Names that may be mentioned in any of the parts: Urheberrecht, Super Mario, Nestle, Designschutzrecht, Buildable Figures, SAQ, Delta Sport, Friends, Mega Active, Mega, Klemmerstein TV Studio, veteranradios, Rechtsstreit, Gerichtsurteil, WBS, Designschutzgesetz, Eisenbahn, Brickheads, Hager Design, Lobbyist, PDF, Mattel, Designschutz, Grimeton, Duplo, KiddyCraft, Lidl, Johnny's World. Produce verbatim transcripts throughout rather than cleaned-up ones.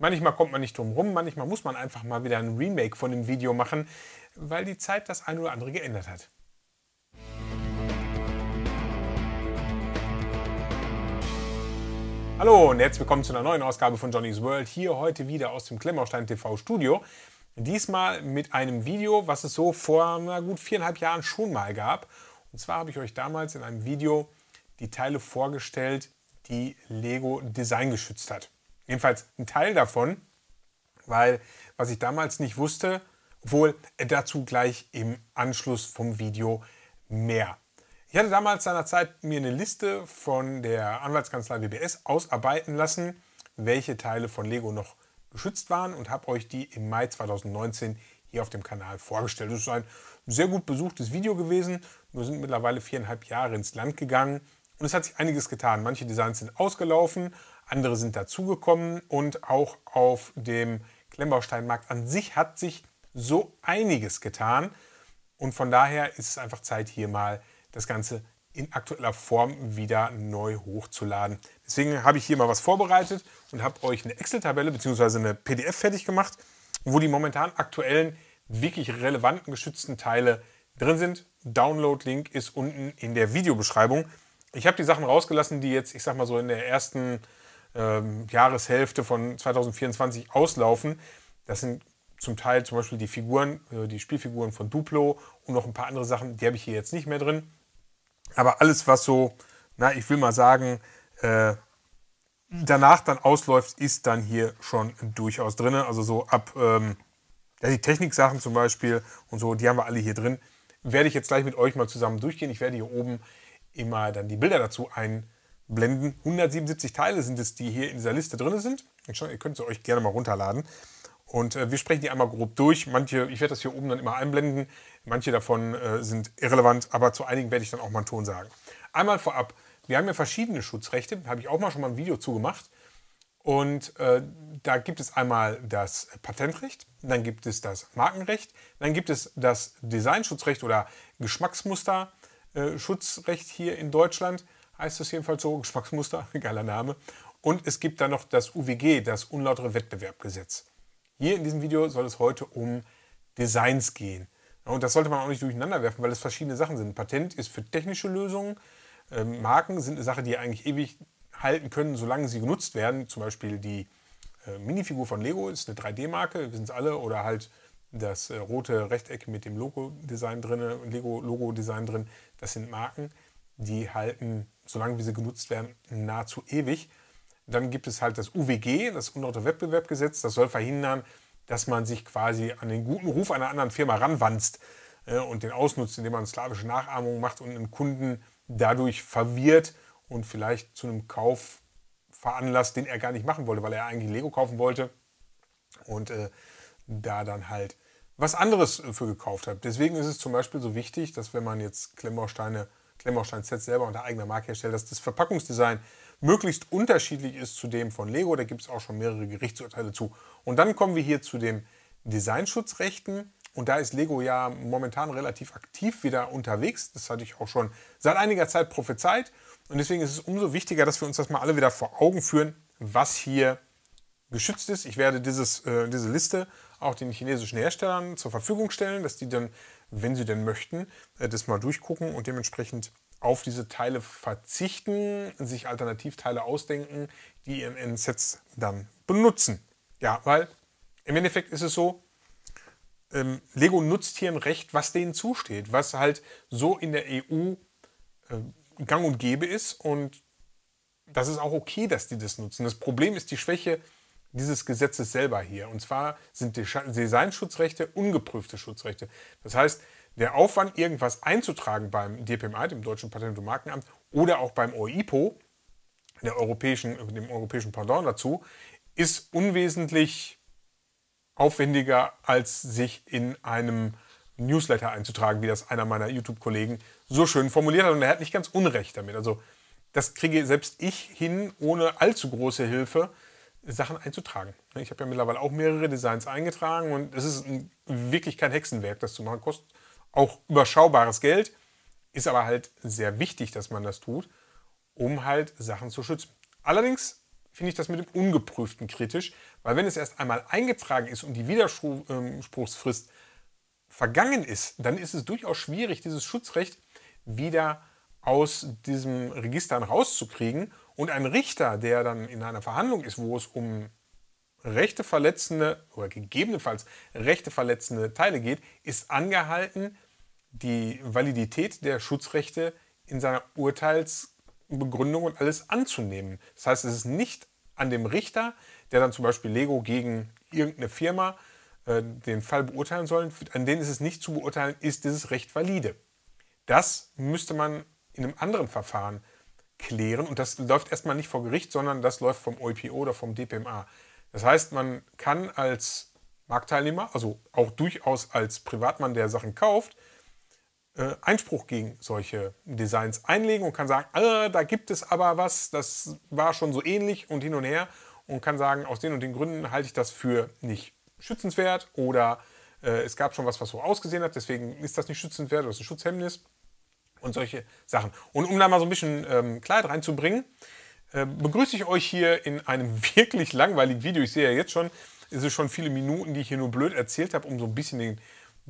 Manchmal kommt man nicht drum rum, manchmal muss man einfach mal wieder ein Remake von dem Video machen, weil die Zeit das ein oder andere geändert hat. Hallo und herzlich willkommen zu einer neuen Ausgabe von Johnny's World, hier heute wieder aus dem Klemmerstein T V Studio. Diesmal mit einem Video, was es so vor na gut viereinhalb Jahren schon mal gab. Und zwar habe ich euch damals in einem Video die Teile vorgestellt, die Lego Design geschützt hat. Jedenfalls ein Teil davon, weil was ich damals nicht wusste, wohl dazu gleich im Anschluss vom Video mehr. Ich hatte damals seinerzeit mir eine Liste von der Anwaltskanzlei W B S ausarbeiten lassen, welche Teile von Lego noch geschützt waren und habe euch die im Mai zweitausendneunzehn hier auf dem Kanal vorgestellt. Das ist ein sehr gut besuchtes Video gewesen. Wir sind mittlerweile viereinhalb Jahre ins Land gegangen und es hat sich einiges getan. Manche Designs sind ausgelaufen, andere sind dazugekommen und auch auf dem Klemmbausteinmarkt an sich hat sich so einiges getan. Und von daher ist es einfach Zeit, hier mal das Ganze in aktueller Form wieder neu hochzuladen. Deswegen habe ich hier mal was vorbereitet und habe euch eine Excel-Tabelle bzw. eine P D F fertig gemacht, wo die momentan aktuellen, wirklich relevanten, geschützten Teile drin sind. Download-Link ist unten in der Videobeschreibung. Ich habe die Sachen rausgelassen, die jetzt, ich sag mal so, in der ersten ähm, Jahreshälfte von zweitausendvierundzwanzig auslaufen. Das sind zum Teil zum Beispiel die Figuren, die Spielfiguren von Duplo und noch ein paar andere Sachen, die habe ich hier jetzt nicht mehr drin. Aber alles, was so, na, ich will mal sagen, äh, danach dann ausläuft, ist dann hier schon durchaus drin. Also so ab, ähm, ja, die Techniksachen zum Beispiel und so, die haben wir alle hier drin. Werde ich jetzt gleich mit euch mal zusammen durchgehen. Ich werde hier oben immer dann die Bilder dazu einblenden. hundertsiebenundsiebzig Teile sind es, die hier in dieser Liste drin sind. Ihr könnt sie euch gerne mal runterladen. Und äh, wir sprechen die einmal grob durch. Manche, ich werde das hier oben dann immer einblenden. Manche davon äh, sind irrelevant, aber zu einigen werde ich dann auch mal einen Ton sagen. Einmal vorab, wir haben ja verschiedene Schutzrechte. Habe ich auch mal schon mal ein Video zu gemacht. Und äh, da gibt es einmal das Patentrecht, dann gibt es das Markenrecht, dann gibt es das Designschutzrecht oder Geschmacksmuster-Schutzrecht hier in Deutschland. Heißt das jedenfalls so, Geschmacksmuster, geiler Name. Und es gibt dann noch das U W G, das unlautere Wettbewerbsgesetz. Hier in diesem Video soll es heute um Designs gehen. Und das sollte man auch nicht durcheinander werfen, weil es verschiedene Sachen sind. Ein Patent ist für technische Lösungen. Ähm, Marken sind eine Sache, die eigentlich ewig halten können, solange sie genutzt werden. Zum Beispiel die äh, Minifigur von Lego ist eine drei D Marke, wir wissen es alle. Oder halt das äh, rote Rechteck mit dem Logo-Design drin, Lego-Logo-Design drin. Das sind Marken, die halten, solange wie sie genutzt werden, nahezu ewig. Dann gibt es halt das U W G, das unlaute Wettbewerbsgesetz. Das soll verhindern, dass man sich quasi an den guten Ruf einer anderen Firma ranwanzt und den ausnutzt, indem man slawische Nachahmungen macht und einen Kunden dadurch verwirrt und vielleicht zu einem Kauf veranlasst, den er gar nicht machen wollte, weil er eigentlich Lego kaufen wollte und äh, da dann halt was anderes für gekauft hat. Deswegen ist es zum Beispiel so wichtig, dass wenn man jetzt Klemmbausteine, Klemmbaustein Z selber unter eigener Marke herstellt, dass das Verpackungsdesign möglichst unterschiedlich ist zu dem von Lego. Da gibt es auch schon mehrere Gerichtsurteile zu. Und dann kommen wir hier zu den Designschutzrechten. Und da ist Lego ja momentan relativ aktiv wieder unterwegs. Das hatte ich auch schon seit einiger Zeit prophezeit. Und deswegen ist es umso wichtiger, dass wir uns das mal alle wieder vor Augen führen, was hier geschützt ist. Ich werde dieses, äh, diese Liste auch den chinesischen Herstellern zur Verfügung stellen, dass die dann, wenn sie denn möchten, äh, das mal durchgucken und dementsprechend auf diese Teile verzichten, sich Alternativteile ausdenken, die ihren N Sets dann benutzen. Ja, weil im Endeffekt ist es so, ähm, Lego nutzt hier ein Recht, was denen zusteht, was halt so in der E U äh, gang und gäbe ist und das ist auch okay, dass die das nutzen. Das Problem ist die Schwäche dieses Gesetzes selber hier. Und zwar sind Designschutzrechte ungeprüfte Schutzrechte. Das heißt, der Aufwand, irgendwas einzutragen beim D P M A, dem Deutschen Patent- und Markenamt, oder auch beim O I P O, der europäischen, dem europäischen Pendant dazu, ist unwesentlich aufwendiger, als sich in einem Newsletter einzutragen, wie das einer meiner YouTube-Kollegen so schön formuliert hat. Und er hat nicht ganz Unrecht damit. Also das kriege selbst ich hin, ohne allzu große Hilfe, Sachen einzutragen. Ich habe ja mittlerweile auch mehrere Designs eingetragen und es ist wirklich kein Hexenwerk, das zu machen. Kostet auch überschaubares Geld, ist aber halt sehr wichtig, dass man das tut, um halt Sachen zu schützen. Allerdings finde ich das mit dem Ungeprüften kritisch, weil wenn es erst einmal eingetragen ist und die Widerspruchsfrist vergangen ist, dann ist es durchaus schwierig, dieses Schutzrecht wieder aus diesem Register rauszukriegen. Und ein Richter, der dann in einer Verhandlung ist, wo es um rechteverletzende oder gegebenenfalls rechteverletzende Teile geht, ist angehalten, die Validität der Schutzrechte in seiner Urteilsbegründung und alles anzunehmen. Das heißt, es ist nicht an dem Richter, der dann zum Beispiel Lego gegen irgendeine Firma äh, den Fall beurteilen soll, an denen ist es nicht zu beurteilen, ist dieses Recht valide. Das müsste man in einem anderen Verfahren klären und das läuft erstmal nicht vor Gericht, sondern das läuft vom O I P O oder vom D P M A. Das heißt, man kann als Marktteilnehmer, also auch durchaus als Privatmann, der Sachen kauft, Einspruch gegen solche Designs einlegen und kann sagen, ah, da gibt es aber was, das war schon so ähnlich und hin und her und kann sagen, aus den und den Gründen halte ich das für nicht schützenswert oder äh, es gab schon was, was so ausgesehen hat, deswegen ist das nicht schützenswert oder ist ein Schutzhemmnis und solche Sachen. Und um da mal so ein bisschen ähm, Klarheit reinzubringen, äh, begrüße ich euch hier in einem wirklich langweiligen Video. Ich sehe ja jetzt schon, es ist schon viele Minuten, die ich hier nur blöd erzählt habe, um so ein bisschen den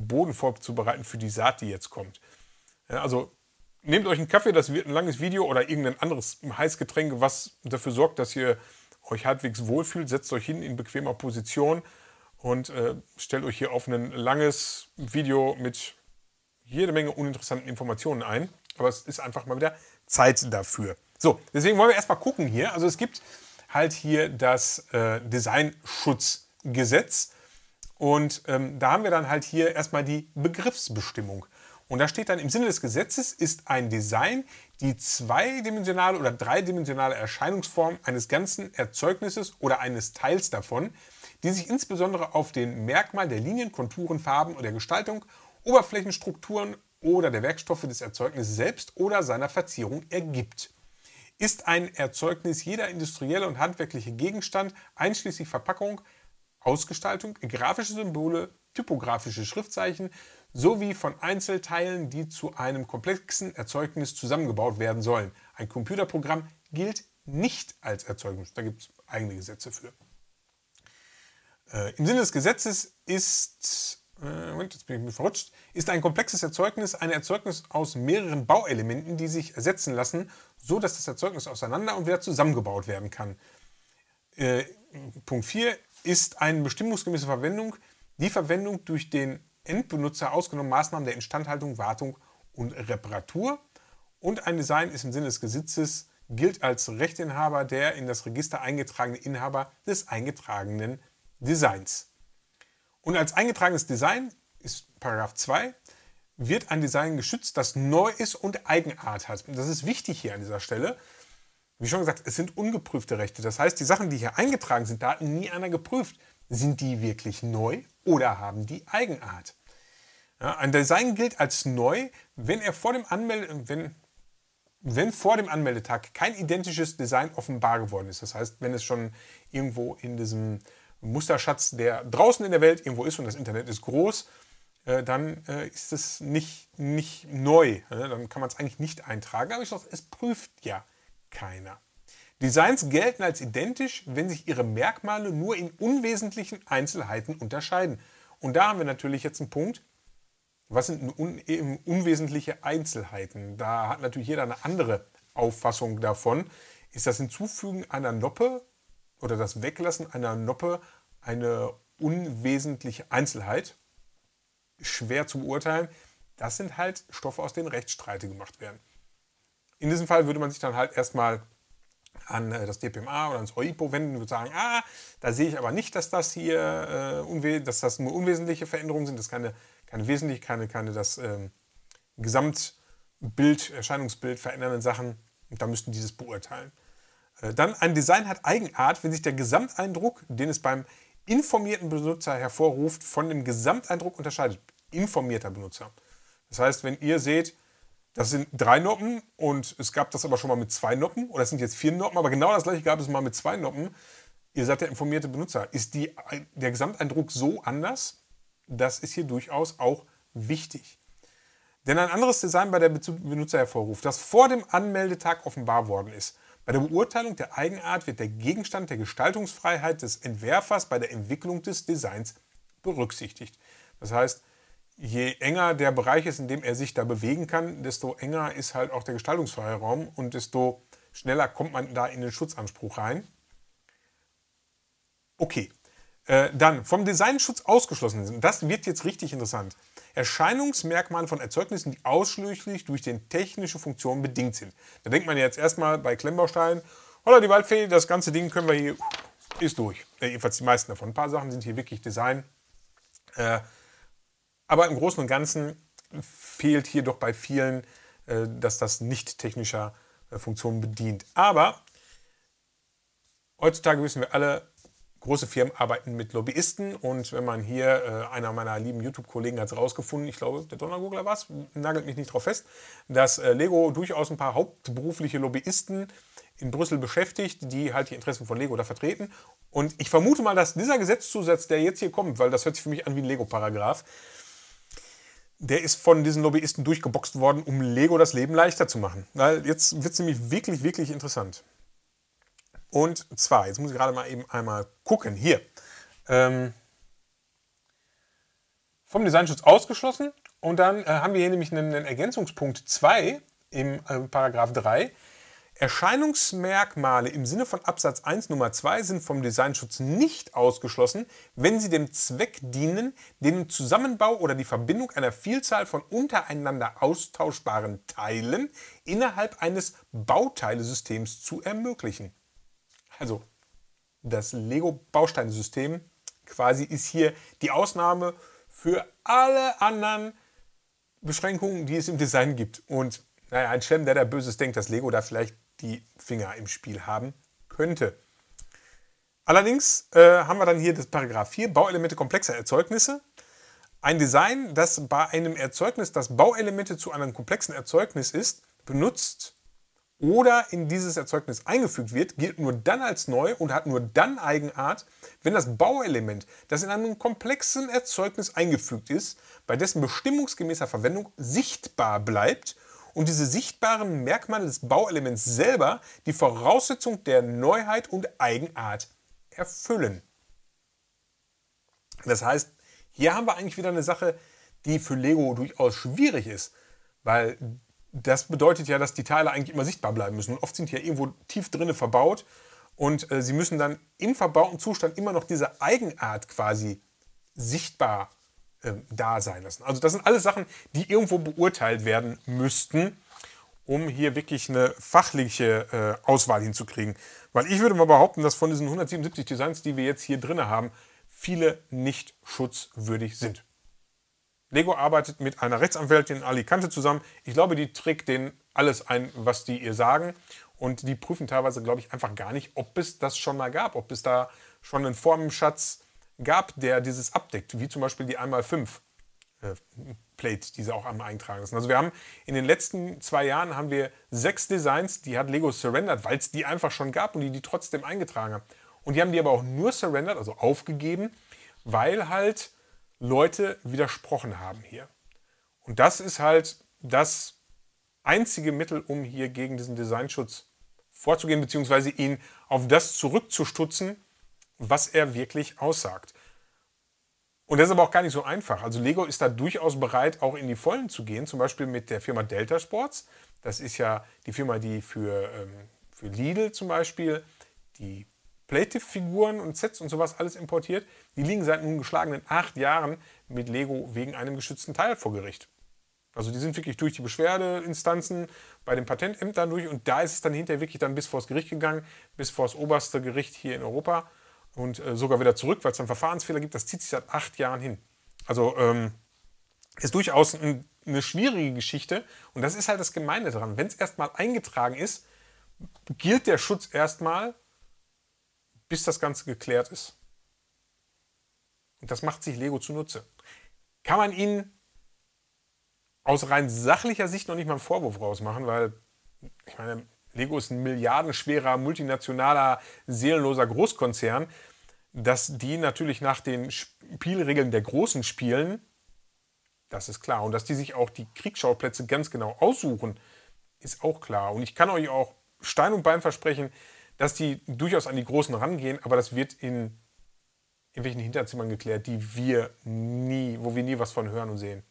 Boden vorzubereiten für die Saat, die jetzt kommt. Ja, also nehmt euch einen Kaffee, das wird ein langes Video oder irgendein anderes Heißgetränk, was dafür sorgt, dass ihr euch halbwegs wohlfühlt. Setzt euch hin in bequemer Position und äh, stellt euch hier auf ein langes Video mit jede Menge uninteressanten Informationen ein. Aber es ist einfach mal wieder Zeit dafür. So, deswegen wollen wir erstmal gucken hier. Also es gibt halt hier das äh, Designschutzgesetz. Und ähm, da haben wir dann halt hier erstmal die Begriffsbestimmung. Und da steht dann, im Sinne des Gesetzes ist ein Design die zweidimensionale oder dreidimensionale Erscheinungsform eines ganzen Erzeugnisses oder eines Teils davon, die sich insbesondere auf den Merkmal der Linien, Konturen, Farben oder Gestaltung, Oberflächenstrukturen oder der Werkstoffe des Erzeugnisses selbst oder seiner Verzierung ergibt. Ist ein Erzeugnis jeder industrielle und handwerkliche Gegenstand, einschließlich Verpackung, Ausgestaltung, grafische Symbole, typografische Schriftzeichen sowie von Einzelteilen, die zu einem komplexen Erzeugnis zusammengebaut werden sollen. Ein Computerprogramm gilt nicht als Erzeugnis. Da gibt es eigene Gesetze für. Äh, Im Sinne des Gesetzes ist, äh, Moment, jetzt bin ich mir verrutscht, ist ein komplexes Erzeugnis ein Erzeugnis aus mehreren Bauelementen, die sich ersetzen lassen, so dass das Erzeugnis auseinander und wieder zusammengebaut werden kann. Äh, Punkt vier. Ist eine bestimmungsgemäße Verwendung die Verwendung durch den Endbenutzer ausgenommen Maßnahmen der Instandhaltung, Wartung und Reparatur. Und ein Design ist im Sinne des Gesetzes, gilt als Rechteinhaber der in das Register eingetragene Inhaber des eingetragenen Designs. Und als eingetragenes Design ist Paragraph zwei, wird ein Design geschützt, das neu ist und Eigenart hat. Und das ist wichtig hier an dieser Stelle. Wie schon gesagt, es sind ungeprüfte Rechte. Das heißt, die Sachen, die hier eingetragen sind, da hat nie einer geprüft. Sind die wirklich neu oder haben die Eigenart? Ja, ein Design gilt als neu, wenn, er vor dem Anmelde, wenn, wenn vor dem Anmeldetag kein identisches Design offenbar geworden ist. Das heißt, wenn es schon irgendwo in diesem Musterschatz, der draußen in der Welt irgendwo ist und das Internet ist groß, äh, dann äh, ist es nicht, nicht neu. Ja, dann kann man es eigentlich nicht eintragen. Aber ich sage, es prüft ja keiner. Designs gelten als identisch, wenn sich ihre Merkmale nur in unwesentlichen Einzelheiten unterscheiden. Und da haben wir natürlich jetzt einen Punkt, was sind un unwesentliche Einzelheiten? Da hat natürlich jeder eine andere Auffassung davon. Ist das Hinzufügen einer Noppe oder das Weglassen einer Noppe eine unwesentliche Einzelheit? Schwer zu beurteilen. Das sind halt Stoffe, aus denen Rechtsstreite gemacht werden. In diesem Fall würde man sich dann halt erstmal an das D P M A oder ans O I P O wenden und würde sagen, ah, da sehe ich aber nicht, dass das hier, äh, dass das nur unwesentliche Veränderungen sind, dass keine, keine wesentlich, keine, keine das ähm, Gesamtbild, Erscheinungsbild verändernden Sachen, und da müssten die das beurteilen. Äh, dann, ein Design hat Eigenart, wenn sich der Gesamteindruck, den es beim informierten Benutzer hervorruft, von dem Gesamteindruck unterscheidet. Informierter Benutzer. Das heißt, wenn ihr seht, das sind drei Noppen und es gab das aber schon mal mit zwei Noppen oder es sind jetzt vier Noppen, aber genau das gleiche gab es mal mit zwei Noppen. Ihr seid der informierte Benutzer. Ist die, der Gesamteindruck so anders? Das ist hier durchaus auch wichtig. Denn ein anderes Design bei der Benutzer hervorruft, das vor dem Anmeldetag offenbar worden ist, Bei der Beurteilung der Eigenart wird der Gegenstand der Gestaltungsfreiheit des Entwerfers bei der Entwicklung des Designs berücksichtigt. Das heißt, je enger der Bereich ist, in dem er sich da bewegen kann, desto enger ist halt auch der Gestaltungsfreiraum und desto schneller kommt man da in den Schutzanspruch rein. Okay, äh, dann vom Designschutz ausgeschlossen sind. Das wird jetzt richtig interessant. Erscheinungsmerkmale von Erzeugnissen, die ausschließlich durch die technische Funktion bedingt sind. Da denkt man jetzt erstmal bei Klemmbausteinen, holla die Waldfee, das ganze Ding können wir hier, ist durch. Äh, jedenfalls die meisten davon. Ein paar Sachen sind hier wirklich Design. Äh, aber im Großen und Ganzen fehlt hier doch bei vielen, äh, dass das nicht technischer äh, Funktion bedient. Aber heutzutage wissen wir alle, große Firmen arbeiten mit Lobbyisten und wenn man hier, äh, einer meiner lieben YouTube-Kollegen hat es rausgefunden, ich glaube, der Donnergurgler war es, nagelt mich nicht drauf fest, dass äh, Lego durchaus ein paar hauptberufliche Lobbyisten in Brüssel beschäftigt, die halt die Interessen von Lego da vertreten. Und ich vermute mal, dass dieser Gesetzzusatz, der jetzt hier kommt, weil das hört sich für mich an wie ein Lego-Paragraph, der ist von diesen Lobbyisten durchgeboxt worden, um Lego das Leben leichter zu machen. Weil jetzt wird es nämlich wirklich, wirklich interessant. Und zwar, jetzt muss ich gerade mal eben einmal gucken, hier, ähm, vom Designschutz ausgeschlossen und dann äh, haben wir hier nämlich einen, einen Ergänzungspunkt zwei im äh, Paragraph drei. Erscheinungsmerkmale im Sinne von Absatz eins Nummer zwei sind vom Designschutz nicht ausgeschlossen, wenn sie dem Zweck dienen, den Zusammenbau oder die Verbindung einer Vielzahl von untereinander austauschbaren Teilen innerhalb eines Bauteilesystems zu ermöglichen. Also das Lego-Bausteinsystem quasi ist hier die Ausnahme für alle anderen Beschränkungen, die es im Design gibt. Und naja, ein Schelm, der da Böses denkt, dass Lego da vielleicht die Finger im Spiel haben könnte. Allerdings äh, haben wir dann hier das Paragraph vier, Bauelemente komplexer Erzeugnisse. Ein Design, das bei einem Erzeugnis, das Bauelemente zu einem komplexen Erzeugnis ist, benutzt oder in dieses Erzeugnis eingefügt wird, gilt nur dann als neu und hat nur dann Eigenart, wenn das Bauelement, das in einem komplexen Erzeugnis eingefügt ist, bei dessen bestimmungsgemäßer Verwendung sichtbar bleibt und diese sichtbaren Merkmale des Bauelements selber die Voraussetzung der Neuheit und Eigenart erfüllen. Das heißt, hier haben wir eigentlich wieder eine Sache, die für Lego durchaus schwierig ist, weil das bedeutet ja, dass die Teile eigentlich immer sichtbar bleiben müssen. Und oft sind die ja irgendwo tief drinne verbaut und äh, sie müssen dann im verbauten Zustand immer noch diese Eigenart quasi sichtbar äh, da sein lassen. Also das sind alles Sachen, die irgendwo beurteilt werden müssten, um hier wirklich eine fachliche äh, Auswahl hinzukriegen. Weil ich würde mal behaupten, dass von diesen hundertsiebenundsiebzig Designs, die wir jetzt hier drinne haben, viele nicht schutzwürdig sind. Lego arbeitet mit einer Rechtsanwältin in Alicante zusammen. Ich glaube, die trägt denen alles ein, was die ihr sagen. Und die prüfen teilweise, glaube ich, einfach gar nicht, ob es das schon mal gab. Ob es da schon einen Formenschatz gab, der dieses abdeckt. Wie zum Beispiel die eins mal fünf Plate, die sie auch einmal eingetragen lassen. Also wir haben in den letzten zwei Jahren haben wir sechs Designs, die hat Lego surrendert, weil es die einfach schon gab und die die trotzdem eingetragen haben. Und die haben die aber auch nur surrendert, also aufgegeben, weil halt Leute widersprochen haben hier. Und das ist halt das einzige Mittel, um hier gegen diesen Designschutz vorzugehen, beziehungsweise ihn auf das zurückzustutzen, was er wirklich aussagt. Und das ist aber auch gar nicht so einfach. Also Lego ist da durchaus bereit, auch in die Vollen zu gehen, zum Beispiel mit der Firma Delta Sports. Das ist ja die Firma, die für, ähm, für Lidl zum Beispiel die Playtiff-Figuren und Sets und sowas alles importiert, die liegen seit nun geschlagenen acht Jahren mit Lego wegen einem geschützten Teil vor Gericht. Also die sind wirklich durch die Beschwerdeinstanzen bei den Patentämtern durch und da ist es dann hinterher wirklich dann bis vor das Gericht gegangen, bis vor das oberste Gericht hier in Europa und äh, sogar wieder zurück, weil es dann Verfahrensfehler gibt. Das zieht sich seit acht Jahren hin. Also ähm, ist durchaus ein, eine schwierige Geschichte und das ist halt das Gemeine daran. Wenn es erstmal eingetragen ist, gilt der Schutz erstmal, bis das Ganze geklärt ist. Und das macht sich Lego zunutze. Kann man ihnen aus rein sachlicher Sicht noch nicht mal einen Vorwurf rausmachen, weil, ich meine, Lego ist ein milliardenschwerer, multinationaler, seelenloser Großkonzern, dass die natürlich nach den Spielregeln der Großen spielen, das ist klar. Und dass die sich auch die Kriegsschauplätze ganz genau aussuchen, ist auch klar. Und ich kann euch auch Stein und Bein versprechen, dass die durchaus an die Großen rangehen, aber das wird in irgendwelchen Hinterzimmern geklärt, die wir nie, wo wir nie was von hören und sehen.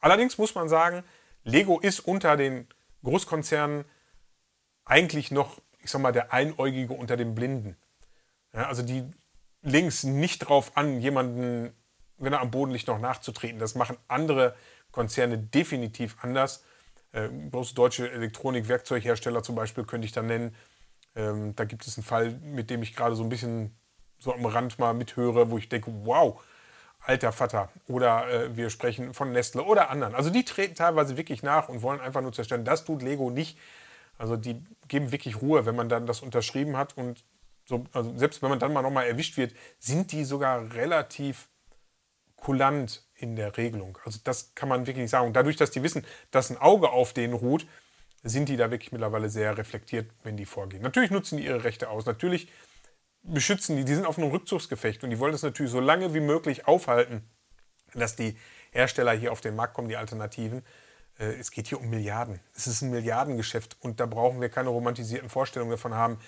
Allerdings muss man sagen, Lego ist unter den Großkonzernen eigentlich noch, ich sag mal, der Einäugige unter den Blinden. Ja, also die legen es nicht drauf an, jemanden, wenn er am Boden liegt, noch nachzutreten. Das machen andere Konzerne definitiv anders. Äh, große deutsche Elektronik-Werkzeughersteller zum Beispiel könnte ich da nennen. Ähm, da gibt es einen Fall, mit dem ich gerade so ein bisschen so am Rand mal mithöre, wo ich denke, wow, alter Vater. Oder äh, wir sprechen von Nestle oder anderen. Also die treten teilweise wirklich nach und wollen einfach nur zerstören. Das tut Lego nicht. Also die geben wirklich Ruhe, wenn man dann das unterschrieben hat. Und so, also selbst wenn man dann mal nochmal erwischt wird, sind die sogar relativ kulant in der Regelung. Also das kann man wirklich sagen. Und dadurch, dass die wissen, dass ein Auge auf denen ruht, sind die da wirklich mittlerweile sehr reflektiert, wenn die vorgehen. Natürlich nutzen die ihre Rechte aus. Natürlich beschützen die. Die sind auf einem Rückzugsgefecht und die wollen das natürlich so lange wie möglich aufhalten, dass die Hersteller hier auf den Markt kommen, die Alternativen. Es geht hier um Milliarden. Es ist ein Milliardengeschäft und da brauchen wir keine romantisierten Vorstellungen davon haben,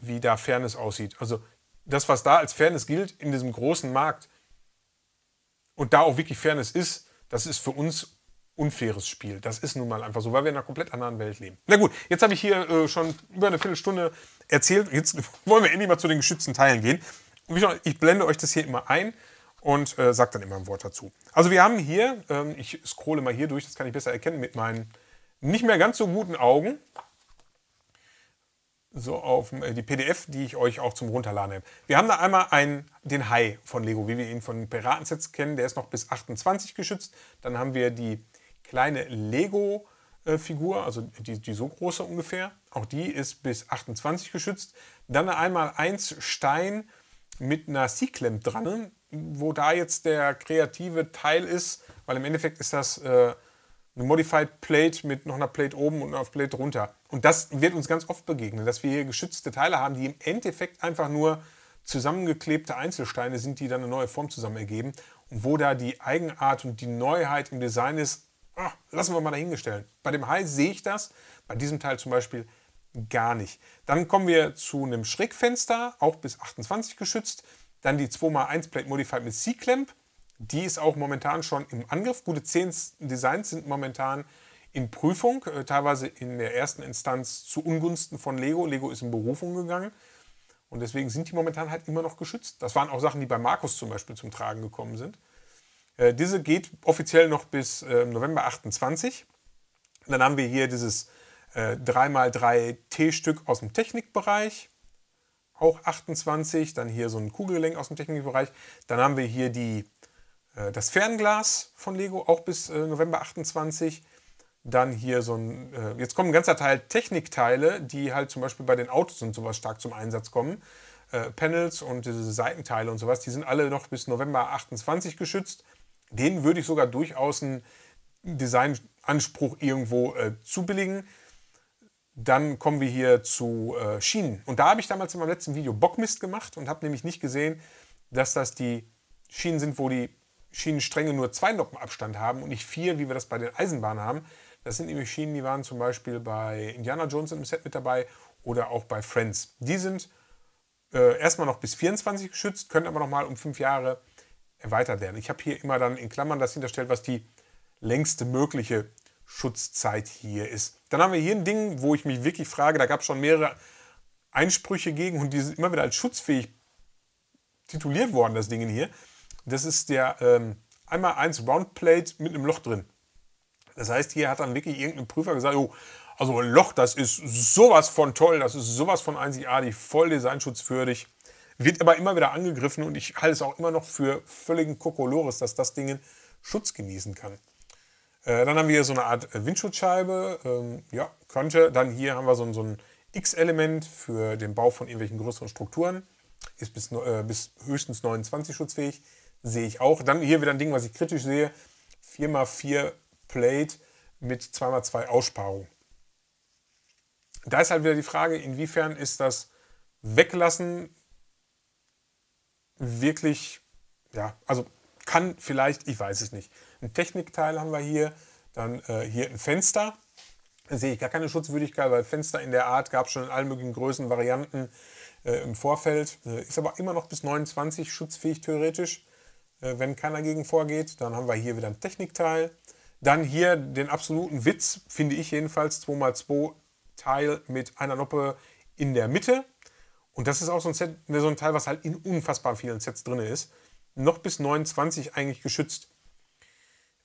wie da Fairness aussieht. Also das, was da als Fairness gilt in diesem großen Markt und da auch wirklich Fairness ist, das ist für uns unfaires Spiel. Das ist nun mal einfach so, weil wir in einer komplett anderen Welt leben. Na gut, jetzt habe ich hier äh, schon über eine Viertelstunde erzählt. Jetzt wollen wir endlich mal zu den geschützten Teilen gehen. Und wie gesagt, ich blende euch das hier immer ein und äh, sage dann immer ein Wort dazu. Also wir haben hier, ähm, ich scrolle mal hier durch, das kann ich besser erkennen mit meinen nicht mehr ganz so guten Augen. So auf äh, die P D F, die ich euch auch zum Runterladen habe. Wir haben da einmal einen, den Hai von Lego, wie wir ihn von Piratensets kennen. Der ist noch bis achtundzwanzig geschützt. Dann haben wir die kleine Lego-Figur, äh, also die, die so große ungefähr. Auch die ist bis achtundzwanzig geschützt. Dann einmal eins Stein mit einer C-Clamp dran, wo da jetzt der kreative Teil ist, weil im Endeffekt ist das äh, eine Modified Plate mit noch einer Plate oben und einer Plate runter. Und das wird uns ganz oft begegnen, dass wir hier geschützte Teile haben, die im Endeffekt einfach nur zusammengeklebte Einzelsteine sind, die dann eine neue Form zusammen ergeben. Und wo da die Eigenart und die Neuheit im Design ist, ach, lassen wir mal dahingestellt. Bei dem Hai sehe ich das, bei diesem Teil zum Beispiel gar nicht. Dann kommen wir zu einem Schrägfenster, auch bis achtundzwanzig geschützt. Dann die zwei mal eins Plate Modified mit C-Clamp. Die ist auch momentan schon im Angriff. Gute zehn Designs sind momentan in Prüfung, teilweise in der ersten Instanz zu Ungunsten von Lego. Lego ist in Berufung gegangen und deswegen sind die momentan halt immer noch geschützt. Das waren auch Sachen, die bei Markus zum Beispiel zum Tragen gekommen sind. Diese geht offiziell noch bis November achtundzwanzig. Dann haben wir hier dieses drei mal drei T-Stück aus dem Technikbereich. Auch achtundzwanzig, dann hier so ein Kugelgelenk aus dem Technikbereich. Dann haben wir hier die, äh, das Fernglas von Lego, auch bis äh, November achtundzwanzig. Dann hier so ein, äh, jetzt kommt ein ganzer Teil Technikteile, die halt zum Beispiel bei den Autos und sowas stark zum Einsatz kommen. Äh, Panels und diese Seitenteile und sowas, die sind alle noch bis November achtundzwanzig geschützt. Denen würde ich sogar durchaus einen Designanspruch irgendwo äh, zubilligen. Dann kommen wir hier zu äh, Schienen. Und da habe ich damals in meinem letzten Video Bockmist gemacht und habe nämlich nicht gesehen, dass das die Schienen sind, wo die Schienenstränge nur zwei Noppen Abstand haben und nicht vier, wie wir das bei den Eisenbahnen haben. Das sind nämlich Schienen, die waren zum Beispiel bei Indiana Jones im Set mit dabei oder auch bei Friends. Die sind äh, erstmal noch bis vierundzwanzig geschützt, können aber nochmal um fünf Jahre erweitert werden. Ich habe hier immer dann in Klammern das hinterstellt, was die längste mögliche Schutzzeit hier ist. Dann haben wir hier ein Ding, wo ich mich wirklich frage, da gab es schon mehrere Einsprüche gegen und die sind immer wieder als schutzfähig tituliert worden, das Ding hier. Das ist der ähm, einmal eins Roundplate mit einem Loch drin. Das heißt, hier hat dann wirklich irgendein Prüfer gesagt, oh, also ein Loch, das ist sowas von toll, das ist sowas von einzigartig, voll designschutzwürdig. Wird aber immer wieder angegriffen und ich halte es auch immer noch für völligen Kokolores, dass das Ding Schutz genießen kann. Dann haben wir hier so eine Art Windschutzscheibe, ähm, ja, könnte. Dann hier haben wir so, so ein X-Element für den Bau von irgendwelchen größeren Strukturen. Ist bis, äh, bis höchstens neunundzwanzig schutzfähig, sehe ich auch. Dann hier wieder ein Ding, was ich kritisch sehe, vier mal vier Plate mit zwei mal zwei Aussparung. Da ist halt wieder die Frage, inwiefern ist das Weglassen wirklich, ja, also kann vielleicht, ich weiß es nicht. Ein Technikteil haben wir hier, dann äh, hier ein Fenster, sehe ich gar keine Schutzwürdigkeit, weil Fenster in der Art gab es schon in allen möglichen Größen, Varianten äh, im Vorfeld. Äh, ist aber immer noch bis neunundzwanzig schutzfähig theoretisch, äh, wenn keiner gegen vorgeht. Dann haben wir hier wieder ein Technikteil. Dann hier den absoluten Witz, finde ich jedenfalls, zwei mal zwei Teil mit einer Noppe in der Mitte. Und das ist auch so ein, Set, so ein Teil, was halt in unfassbar vielen Sets drin ist. Noch bis neunundzwanzig eigentlich geschützt.